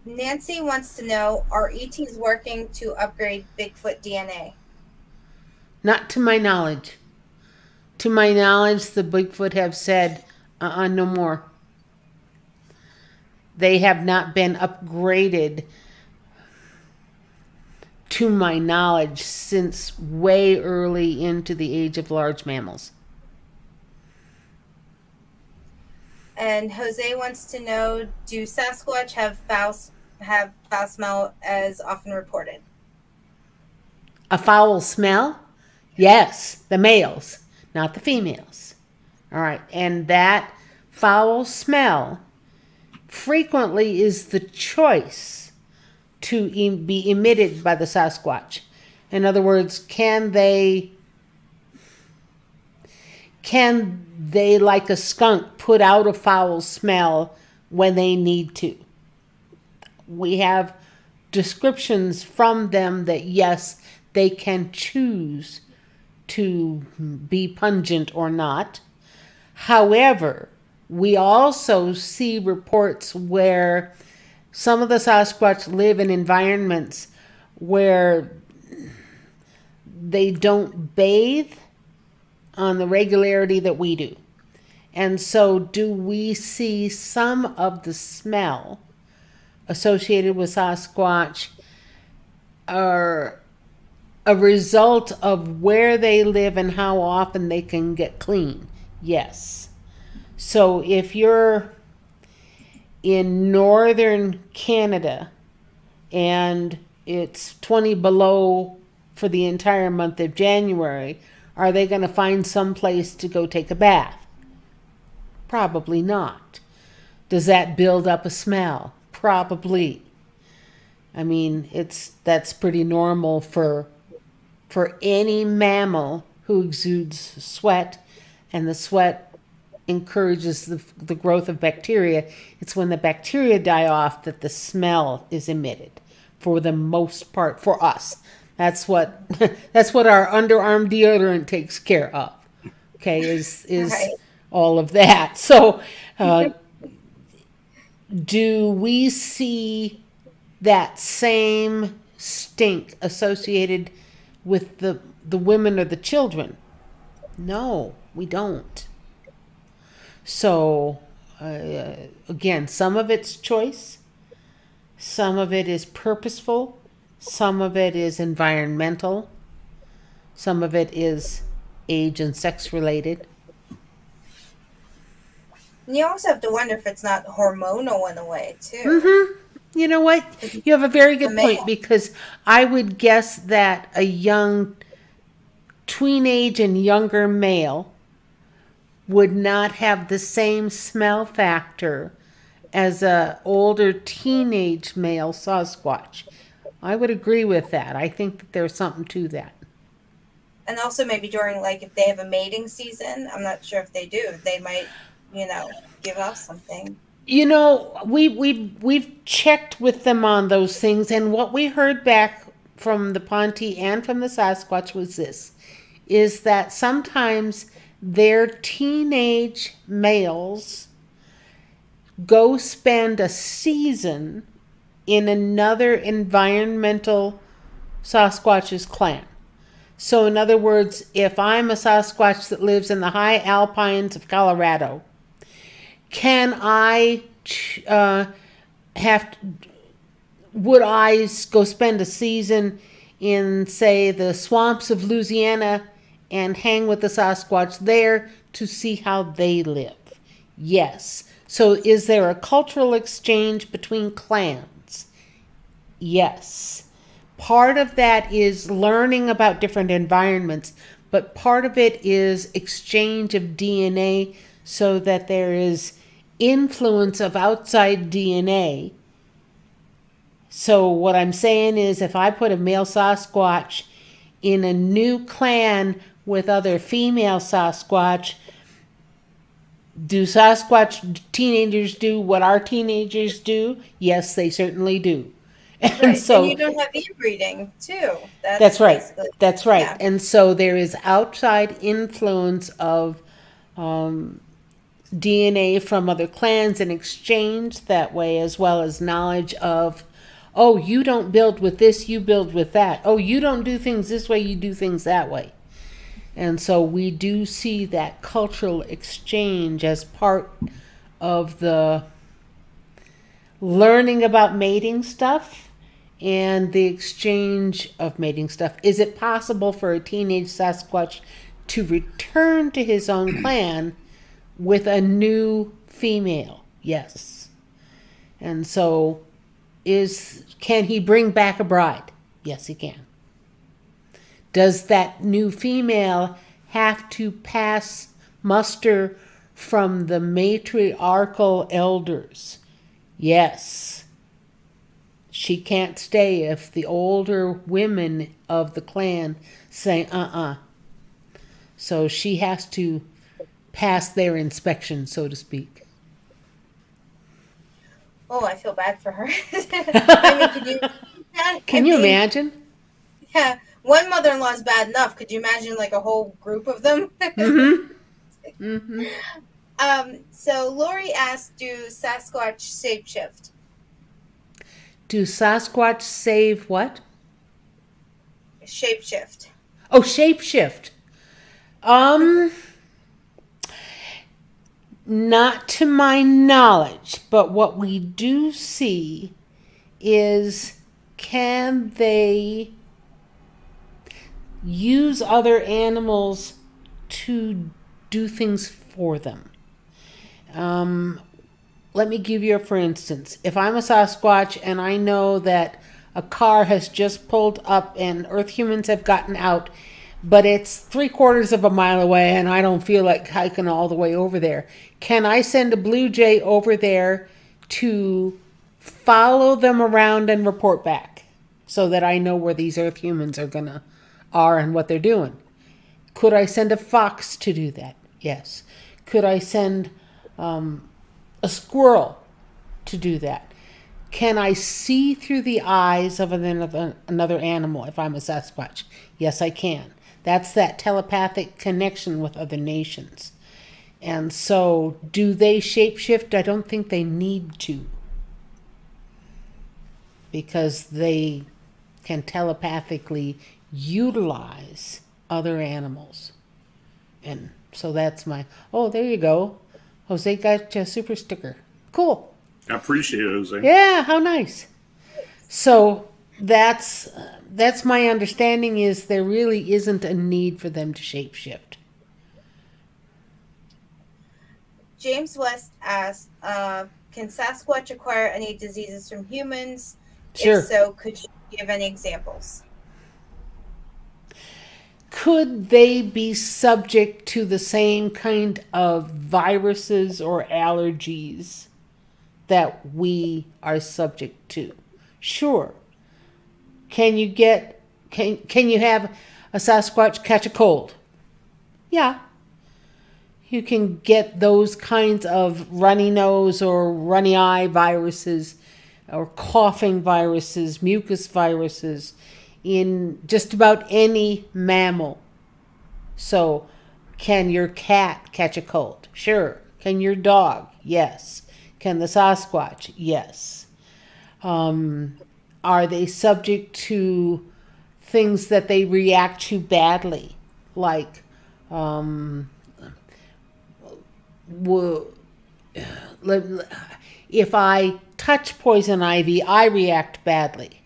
Nancy wants to know, are E Ts working to upgrade Bigfoot D N A? Not to my knowledge. To my knowledge, the Bigfoot have said, uh-uh, no more. They have not been upgraded, to my knowledge, since way early into the age of large mammals. And Jose wants to know, do Sasquatch have foul, have foul smell as often reported? A foul smell? Yes, the males, not the females. All right, and that foul smell frequently is the choice to em- be emitted by the Sasquatch. In other words, can they... Can they, like a skunk, put out a foul smell when they need to? We have descriptions from them that, yes, they can choose to be pungent or not. However, we also see reports where some of the Sasquatch live in environments where they don't bathe on the regularity that we do. And so do we see some of the smell associated with Sasquatch are a result of where they live and how often they can get clean? Yes. So if you're in northern Canada and it's twenty below for the entire month of January, are they going to find some place to go take a bath? Probably not. Does that build up a smell? Probably. I mean, it's that's pretty normal for for any mammal who exudes sweat, and the sweat encourages the, the growth of bacteria. It's when the bacteria die off that the smell is emitted, for the most part, for us. That's what that's what our underarm deodorant takes care of. Okay, is is all, right. all of that. So, uh, do we see that same stink associated with the the women or the children? No, we don't. So, uh, again, some of it's choice, some of it is purposeful. Some of it is environmental. Some of it is age and sex related. You also have to wonder if it's not hormonal in a way, too. Mm-hmm. You know what? You have a very good point, because I would guess that a young, tweenage and younger male would not have the same smell factor as an older teenage male Sasquatch. I would agree with that. I think that there's something to that. And also maybe during, like, if they have a mating season, I'm not sure if they do. They might, you know, give off something. You know, we, we, we've checked with them on those things, and what we heard back from the Pontee and from the Sasquatch was this, is that sometimes their teenage males go spend a season in another environmental Sasquatch's clan. So in other words, if I'm a Sasquatch that lives in the high alpines of Colorado, can I uh, have to, would I go spend a season in, say, the swamps of Louisiana and hang with the Sasquatch there to see how they live? Yes. So is there a cultural exchange between clans? Yes. Part of that is learning about different environments, but part of it is exchange of D N A so that there is influence of outside D N A. So what I'm saying is, if I put a male Sasquatch in a new clan with other female Sasquatch, do Sasquatch teenagers do what our teenagers do? Yes, they certainly do. And right. so and you don't have inbreeding too. That's, that's right. That's right. Yeah. And so there is outside influence of um, D N A from other clans and exchange that way, as well as knowledge of, oh, you don't build with this, you build with that. Oh, you don't do things this way, you do things that way. And so we do see that cultural exchange as part of the learning about mating stuff and the exchange of mating stuff. Is it possible for a teenage Sasquatch to return to his own clan with a new female? Yes. And so is can he bring back a bride? Yes, he can. Does that new female have to pass muster from the matriarchal elders? Yes. She can't stay if the older women of the clan say, uh-uh. So she has to pass their inspection, so to speak. Oh, I feel bad for her. I mean, can you, can, can you I mean, imagine? Yeah. One mother-in-law is bad enough. Could you imagine like a whole group of them? Mm-hmm. Mm-hmm. Um, so Lori asked, do Sasquatch shapeshift? Do Sasquatch save what? Shapeshift. Oh, shapeshift. Um, not to my knowledge, but what we do see is, can they use other animals to do things for them? Um, let me give you a for instance. If I'm a Sasquatch and I know that a car has just pulled up and Earth humans have gotten out, but it's three quarters of a mile away and I don't feel like hiking all the way over there, can I send a blue jay over there to follow them around and report back so that I know where these Earth humans are gonna are and what they're doing? Could I send a fox to do that? Yes. Could I send Um, a squirrel to do that? Can I see through the eyes of another, another animal if I'm a Sasquatch? Yes, I can. That's that telepathic connection with other nations. And so do they shapeshift? I don't think they need to, because they can telepathically utilize other animals. And so that's my, oh, there you go. Jose got a super sticker. Cool. I appreciate it, Jose. Yeah, how nice. So that's that's my understanding, is there really isn't a need for them to shapeshift. James West asked, uh, can Sasquatch acquire any diseases from humans? Sure. If so, could you give any examples? Could they be subject to the same kind of viruses or allergies that we are subject to? Sure. Can you get, can, can you have a Sasquatch catch a cold? Yeah. You can get those kinds of runny nose or runny eye viruses or coughing viruses, mucus viruses, in just about any mammal. So can your cat catch a cold? Sure. Can your dog? Yes. Can the Sasquatch? Yes. Um, are they subject to things that they react to badly? Like, um, if I touch poison ivy, I react badly.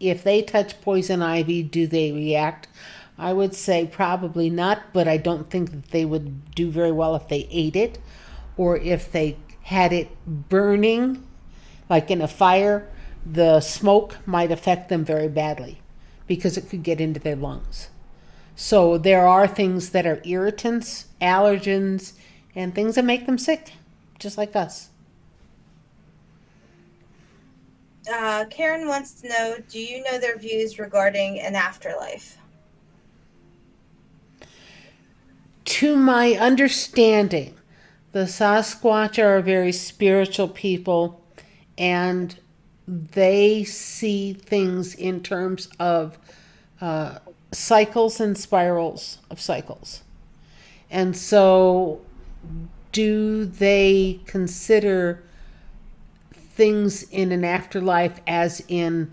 If they touch poison ivy, do they react? I would say probably not, but I don't think that they would do very well if they ate it or if they had it burning, like in a fire. The smoke might affect them very badly because it could get into their lungs. So there are things that are irritants, allergens, and things that make them sick, just like us. Uh, Karen wants to know, do you know their views regarding an afterlife? To my understanding, the Sasquatch are a very spiritual people, and they see things in terms of uh, cycles and spirals of cycles. And so do they consider things in an afterlife as in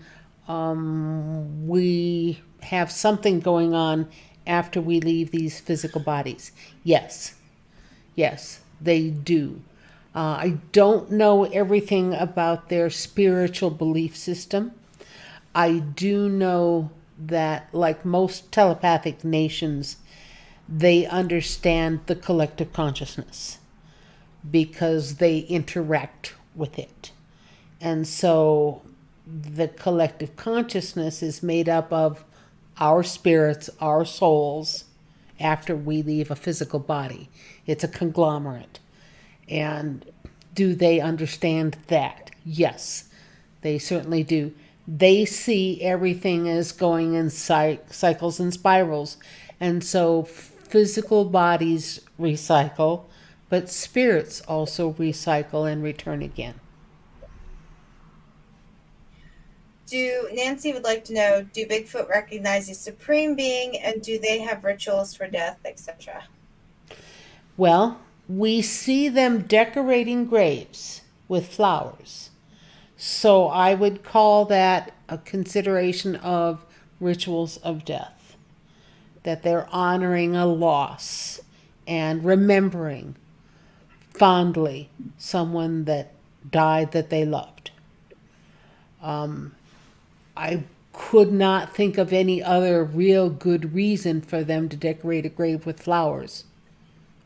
um, we have something going on after we leave these physical bodies? Yes. Yes, they do. Uh, I don't know everything about their spiritual belief system. I do know that, like most telepathic nations, they understand the collective consciousness because they interact with it. And so the collective consciousness is made up of our spirits, our souls, after we leave a physical body. It's a conglomerate. And do they understand that? Yes, they certainly do. They see everything as going in cycles and spirals. And so physical bodies recycle, but spirits also recycle and return again. Do Nancy would like to know, do Bigfoot recognize a supreme being, and do they have rituals for death, et cetera? Well, we see them decorating graves with flowers. So I would call that a consideration of rituals of death, that they're honoring a loss and remembering fondly someone that died that they loved. Um, I could not think of any other real good reason for them to decorate a grave with flowers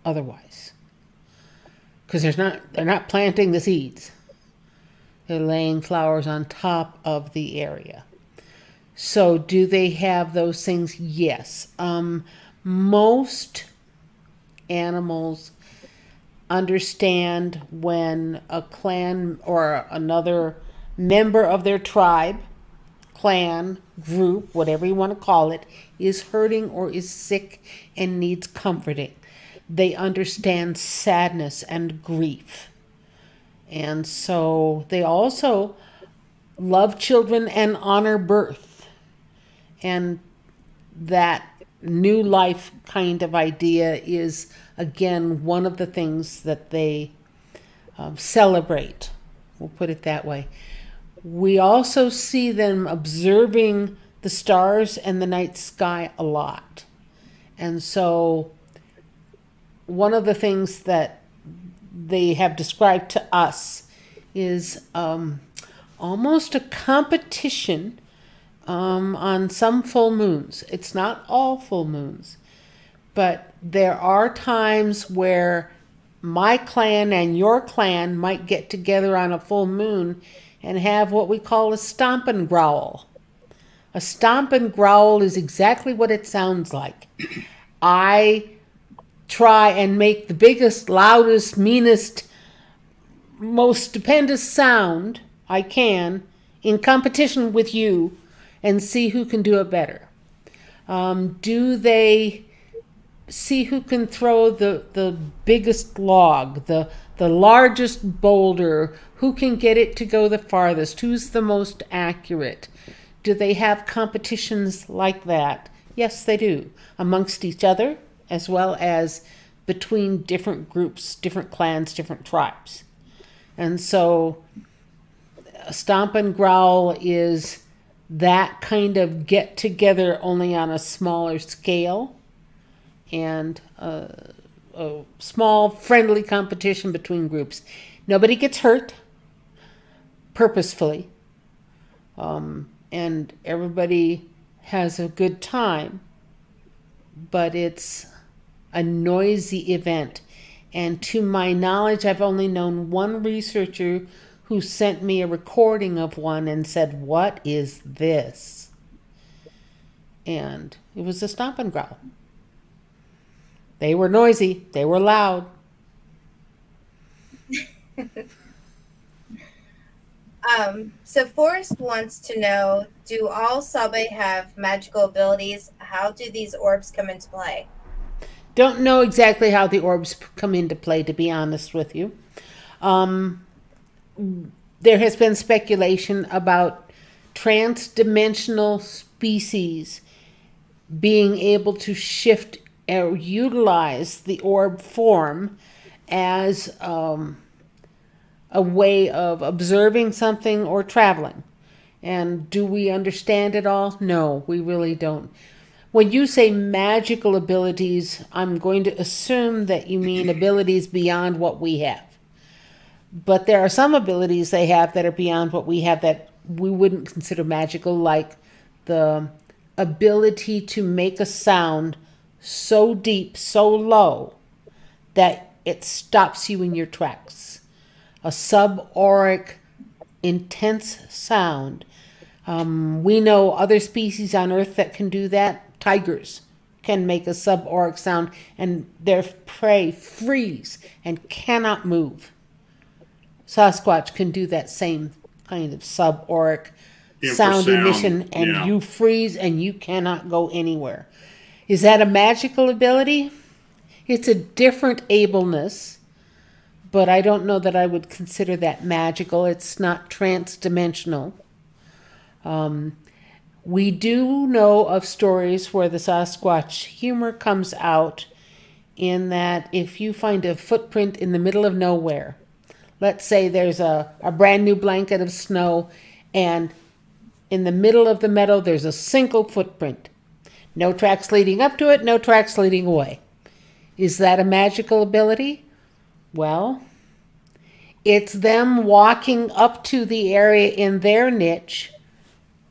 otherwise. Because there's not, they're not planting the seeds. They're laying flowers on top of the area. So do they have those things? Yes. Um, most animals understand when a clan or another member of their tribe, clan, group, whatever you want to call it, is hurting or is sick and needs comforting. They understand sadness and grief. And so they also love children and honor birth. And that new life kind of idea is, again, one of the things that they um, celebrate. We'll put it that way. We also see them observing the stars and the night sky a lot. And so one of the things that they have described to us is um, almost a competition um, on some full moons. It's not all full moons, but there are times where my clan and your clan might get together on a full moon and have what we call a stomp and growl. A stomp and growl is exactly what it sounds like. I try and make the biggest, loudest, meanest, most stupendous sound I can in competition with you and see who can do it better. Um, do they see who can throw the, the biggest log, the, the largest boulder, who can get it to go the farthest, who's the most accurate? Do they have competitions like that? Yes, they do, amongst each other, as well as between different groups, different clans, different tribes. And so a stomp and growl is that kind of get together, only on a smaller scale, and a, a small friendly competition between groups. Nobody gets hurt. purposefully. Um, and everybody has a good time, but it's a noisy event. And to my knowledge, I've only known one researcher who sent me a recording of one and said, "What is this?" And it was a stomp and growl. They were noisy. They were loud. um, so Forrest wants to know, do all Sabe have magical abilities? How do these orbs come into play? Don't know exactly how the orbs come into play, to be honest with you. Um, there has been speculation about trans-dimensional species being able to shift or utilize the orb form as um, a way of observing something or traveling. And do we understand it all? No, we really don't. When you say magical abilities, I'm going to assume that you mean abilities beyond what we have. But there are some abilities they have that are beyond what we have that we wouldn't consider magical, like the ability to make a sound so deep, so low, that it stops you in your tracks. A subauric, intense sound. Um, we know other species on Earth that can do that. Tigers can make a subauric sound, and their prey freeze and cannot move. Sasquatch can do that same kind of subauric sound, sound emission, and yeah. you freeze and you cannot go anywhere. Is that a magical ability? It's a different ableness, but I don't know that I would consider that magical. It's not trans-dimensional. Um, we do know of stories where the Sasquatch humor comes out, in that if you find a footprint in the middle of nowhere, let's say there's a, a brand new blanket of snow, and in the middle of the meadow there's a single footprint. No tracks leading up to it, no tracks leading away. Is that a magical ability? Well, it's them walking up to the area in their niche,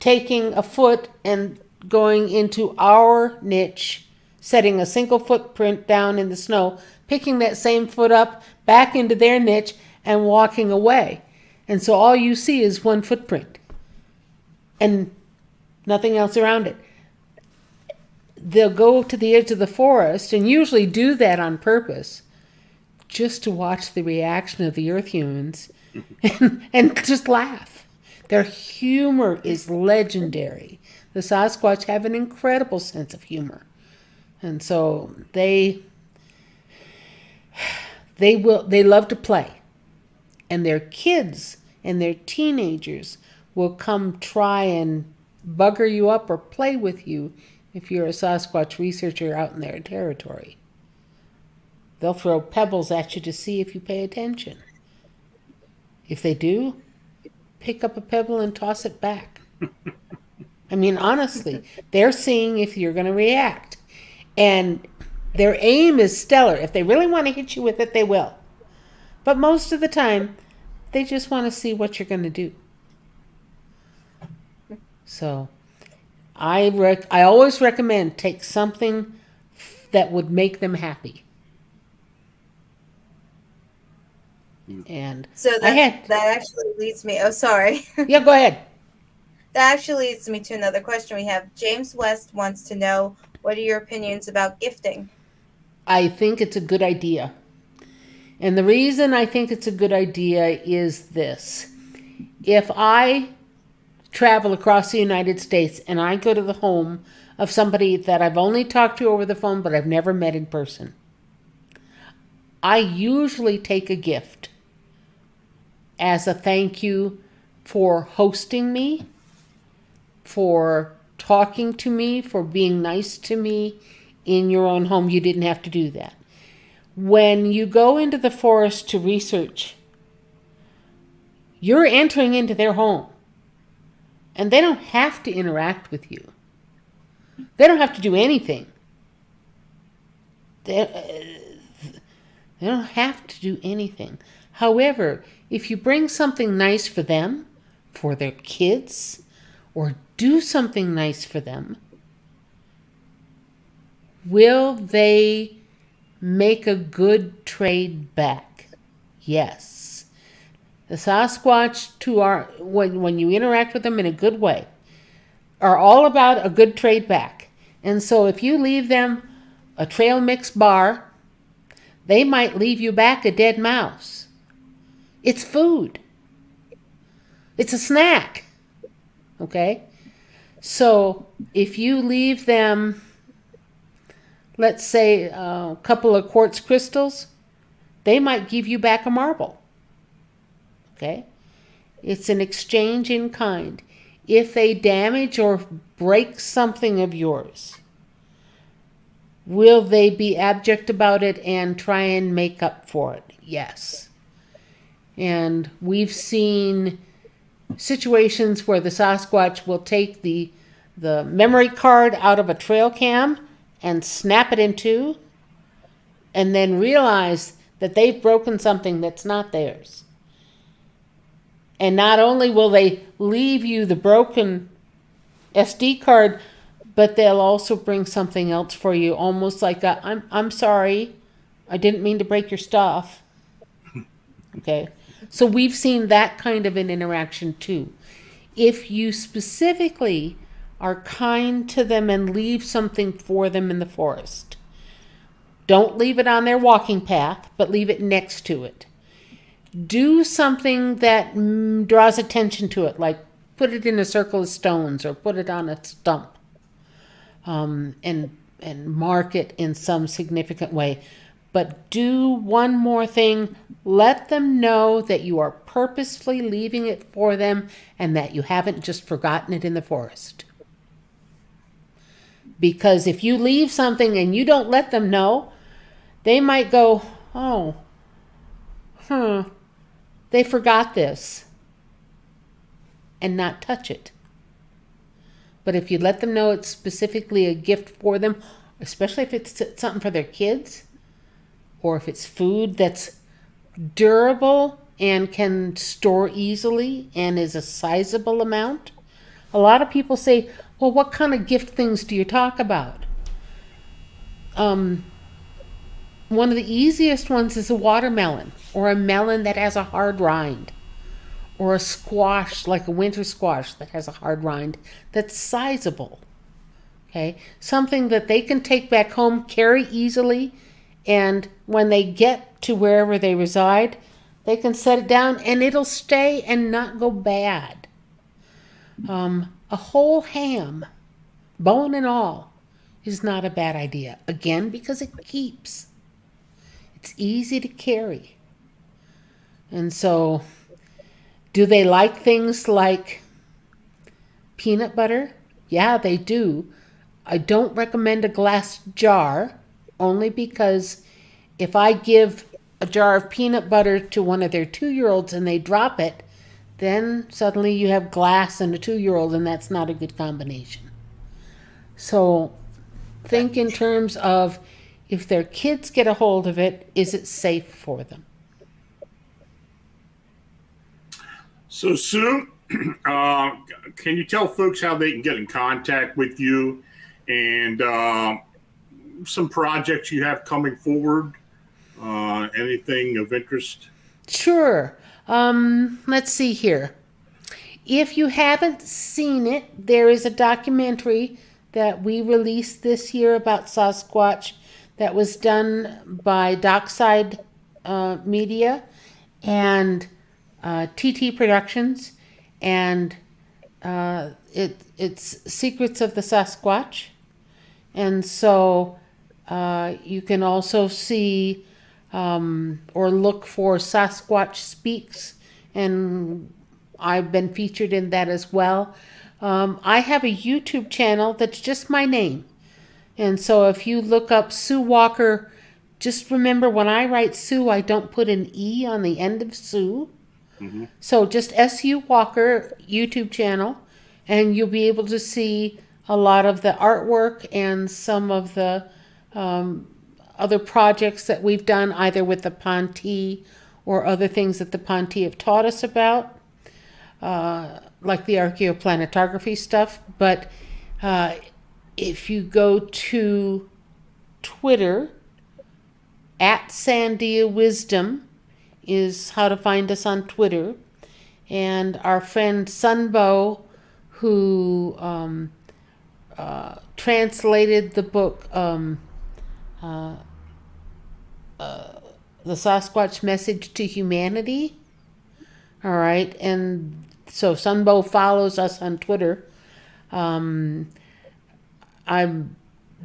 taking a foot and going into our niche, setting a single footprint down in the snow, picking that same foot up back into their niche and walking away. And so all you see is one footprint and nothing else around it. They'll go to the edge of the forest and usually do that on purpose just to watch the reaction of the Earth humans and, and just laugh. Their humor is legendary. The Sasquatch have an incredible sense of humor. And so they, they, will, they love to play. And their kids and their teenagers will come try and bugger you up or play with you. If you're a Sasquatch researcher out in their territory, they'll throw pebbles at you to see if you pay attention. If they do, pick up a pebble and toss it back. I mean, honestly, they're seeing if you're going to react. And their aim is stellar. If they really want to hit you with it, they will. But most of the time, they just want to see what you're going to do. So... I rec I always recommend take something that would make them happy. And so that, I had that actually leads me. Oh, sorry. Yeah, go ahead. That actually leads me to another question we have. James West wants to know, what are your opinions about gifting? I think it's a good idea. And the reason I think it's a good idea is this. If I travel across the United States and I go to the home of somebody that I've only talked to over the phone but I've never met in person, I usually take a gift as a thank you for hosting me, for talking to me, for being nice to me in your own home. You didn't have to do that. When you go into the forest to research, you're entering into their home. And they don't have to interact with you. They don't have to do anything. They, uh, they don't have to do anything. However, if you bring something nice for them, for their kids or do something nice for them, will they make a good trade back? Yes. The Sasquatch, to our, when, when you interact with them in a good way, are all about a good trade back. And so if you leave them a trail mix bar, they might leave you back a dead mouse. It's food. It's a snack. Okay? So if you leave them, let's say, a couple of quartz crystals, they might give you back a marble. Okay? It's an exchange in kind. If they damage or break something of yours, will they be abject about it and try and make up for it? Yes. And we've seen situations where the Sasquatch will take the, the memory card out of a trail cam and snap it in two, and then realize that they've broken something that's not theirs. And not only will they leave you the broken S D card, but they'll also bring something else for you, almost like a, I'm, I'm sorry, I didn't mean to break your stuff. Okay? So we've seen that kind of an interaction too. If you specifically are kind to them and leave something for them in the forest, don't leave it on their walking path, but leave it next to it. Do something that mm, draws attention to it, like put it in a circle of stones or put it on a stump, um, and, and mark it in some significant way. But do one more thing. Let them know that you are purposefully leaving it for them and that you haven't just forgotten it in the forest. Because if you leave something and you don't let them know, they might go, oh, huh, they forgot this, and not touch it. But if you let them know it's specifically a gift for them, especially if it's something for their kids, or if it's food that's durable and can store easily and is a sizable amount. A lot of people say, well, what kind of gift things do you talk about? Um, one of the easiest ones is a watermelon, or a melon that has a hard rind, or a squash, like a winter squash that has a hard rind, that's sizable. Okay? Something that they can take back home, carry easily, and when they get to wherever they reside, they can set it down and it'll stay and not go bad. Um, a whole ham, bone and all, is not a bad idea. Again, because it keeps. It's easy to carry. And so, do they like things like peanut butter? Yeah, they do. I don't recommend a glass jar, only because if I give a jar of peanut butter to one of their two-year-olds and they drop it, then suddenly you have glass and a two-year-old, and that's not a good combination. So think in terms of, if their kids get a hold of it, is it safe for them? So Sue, uh, can you tell folks how they can get in contact with you, and uh, some projects you have coming forward, uh, anything of interest? Sure. Um, let's see here. If you haven't seen it, there is a documentary that we released this year about Sasquatch that was done by Dockside uh, Media and uh, T T Productions, and uh, it, it's Secrets of the Sasquatch. And so uh, you can also see um, or look for Sasquatch Speaks, and I've been featured in that as well. Um, I have a YouTube channel that's just my name. And so if you look up Su Walker, just remember when I write Sue, I don't put an E on the end of Sue. Mm-hmm. So just S U Walker YouTube channel, and you'll be able to see a lot of the artwork and some of the um, other projects that we've done, either with the Pontee or other things that the Pontee have taught us about. uh, like the archaeoplanetography stuff. But uh, if you go to Twitter, at Sandia Wisdom is how to find us on Twitter. And our friend Sunbo, who um, uh, translated the book, um, uh, uh, The Sasquatch Message to Humanity. All right. And so Sunbo follows us on Twitter. Um, I've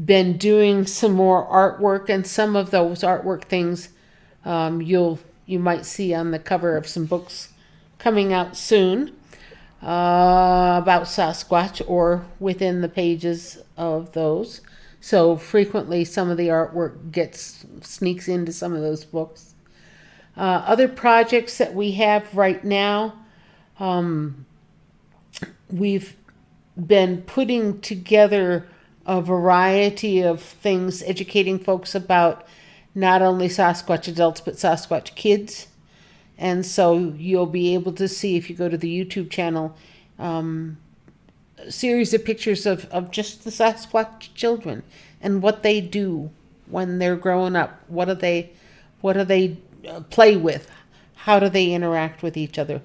been doing some more artwork, and some of those artwork things um, you'll you might see on the cover of some books coming out soon uh, about Sasquatch or within the pages of those. So frequently some of the artwork gets sneaks into some of those books. Uh, other projects that we have right now, um, we've been putting together a variety of things, educating folks about not only Sasquatch adults, but Sasquatch kids. And so you'll be able to see, if you go to the YouTube channel, um, a series of pictures of, of just the Sasquatch children and what they do when they're growing up. What do they, what do they play with? How do they interact with each other?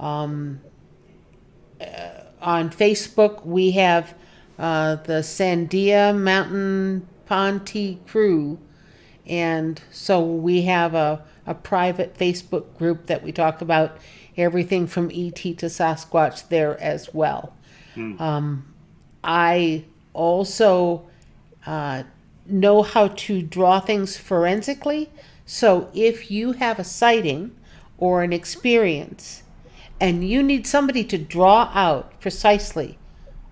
Um, uh, on Facebook, we have uh, the Sandia Mountain Pontee crew. And so we have a, a private Facebook group that we talk about everything from E T to Sasquatch there as well. Mm. Um, I also uh, know how to draw things forensically. So if you have a sighting or an experience and you need somebody to draw out precisely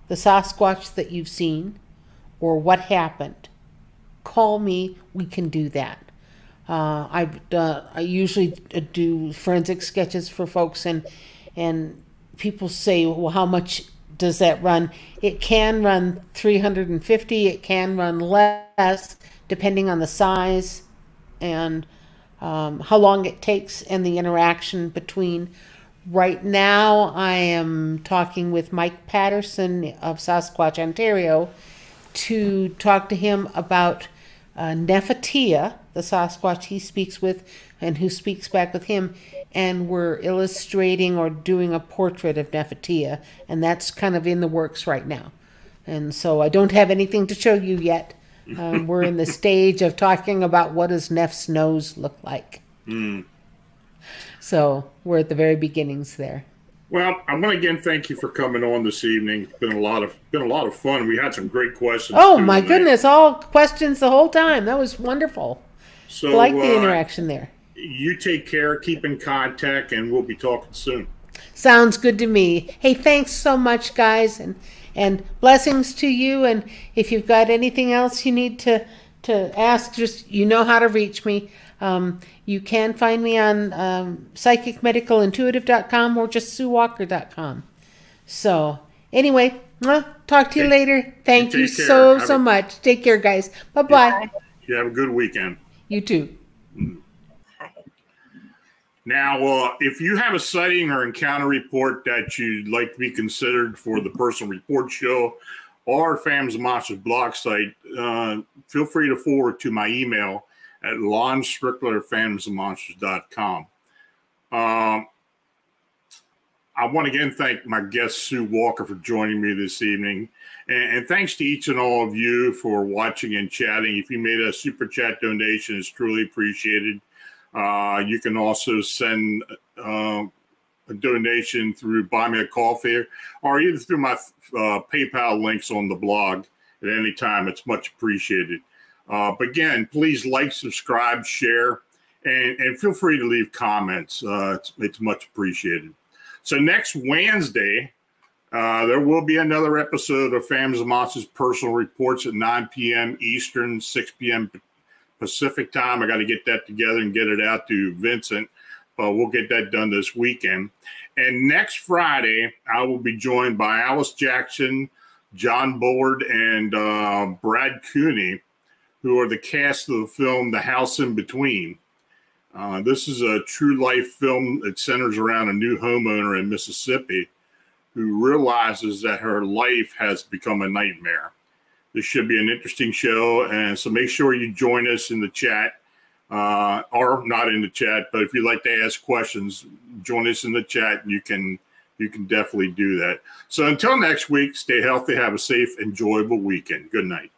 the Sasquatch that you've seen or what happened, call me, we can do that. Uh, I, uh, I usually do forensic sketches for folks, and, and people say, well, how much does that run? It can run three hundred fifty, it can run less, depending on the size and um, how long it takes and the interaction between. Right now, I am talking with Mike Paterson of Sasquatch Ontario to talk to him about Uh, Nefeteia, the Sasquatch he speaks with and who speaks back with him, and we're illustrating or doing a portrait of Nefeteia, and that's kind of in the works right now. And so I don't have anything to show you yet. Um, we're in the stage of talking about what does Nef's nose look like. Mm. So we're at the very beginnings there. Well, I want to again thank you for coming on this evening. It's been a lot of been a lot of fun. We had some great questions. Oh my goodness, all questions the whole time. That was wonderful. So I like the uh, interaction there. You take care, keep in contact, and we'll be talking soon. Sounds good to me. Hey, thanks so much, guys, and and blessings to you. And if you've got anything else you need to to ask, just you know how to reach me. Um, you can find me on um, psychic medical intuitive dot com or just su walker dot com. So anyway, talk to you later. Thank you so, so much. Take care, guys. Bye-bye. You have a good weekend. You too. Now, uh, if you have a sighting or encounter report that you'd like to be considered for the Personal Report Show or Phantoms and Monsters blog site, uh, feel free to forward to my email at Lon Strickler, phantoms and monsters dot com. Um, I want to again thank my guest, Su Walker, for joining me this evening. And, and thanks to each and all of you for watching and chatting. If you made a super chat donation, it's truly appreciated. Uh, you can also send uh, a donation through Buy Me a Coffee or either through my uh, PayPal links on the blog at any time. It's much appreciated. Uh, but again, please like, subscribe, share, and, and feel free to leave comments. Uh, it's, it's much appreciated. So next Wednesday, uh, there will be another episode of Phantoms and Monsters Personal Reports at nine P M Eastern, six P M Pacific time. I got to get that together and get it out to Vincent, but we'll get that done this weekend. And next Friday, I will be joined by Alice Jackson, John Bullard, and uh, Brad Cooney, who are the cast of the film The House in Between. Uh, this is a true life film that centers around a new homeowner in Mississippi who realizes that her life has become a nightmare. This should be an interesting show. And so make sure you join us in the chat, uh, or not in the chat, but if you'd like to ask questions, join us in the chat. And you can, you can definitely do that. So until next week, stay healthy, have a safe, enjoyable weekend. Good night.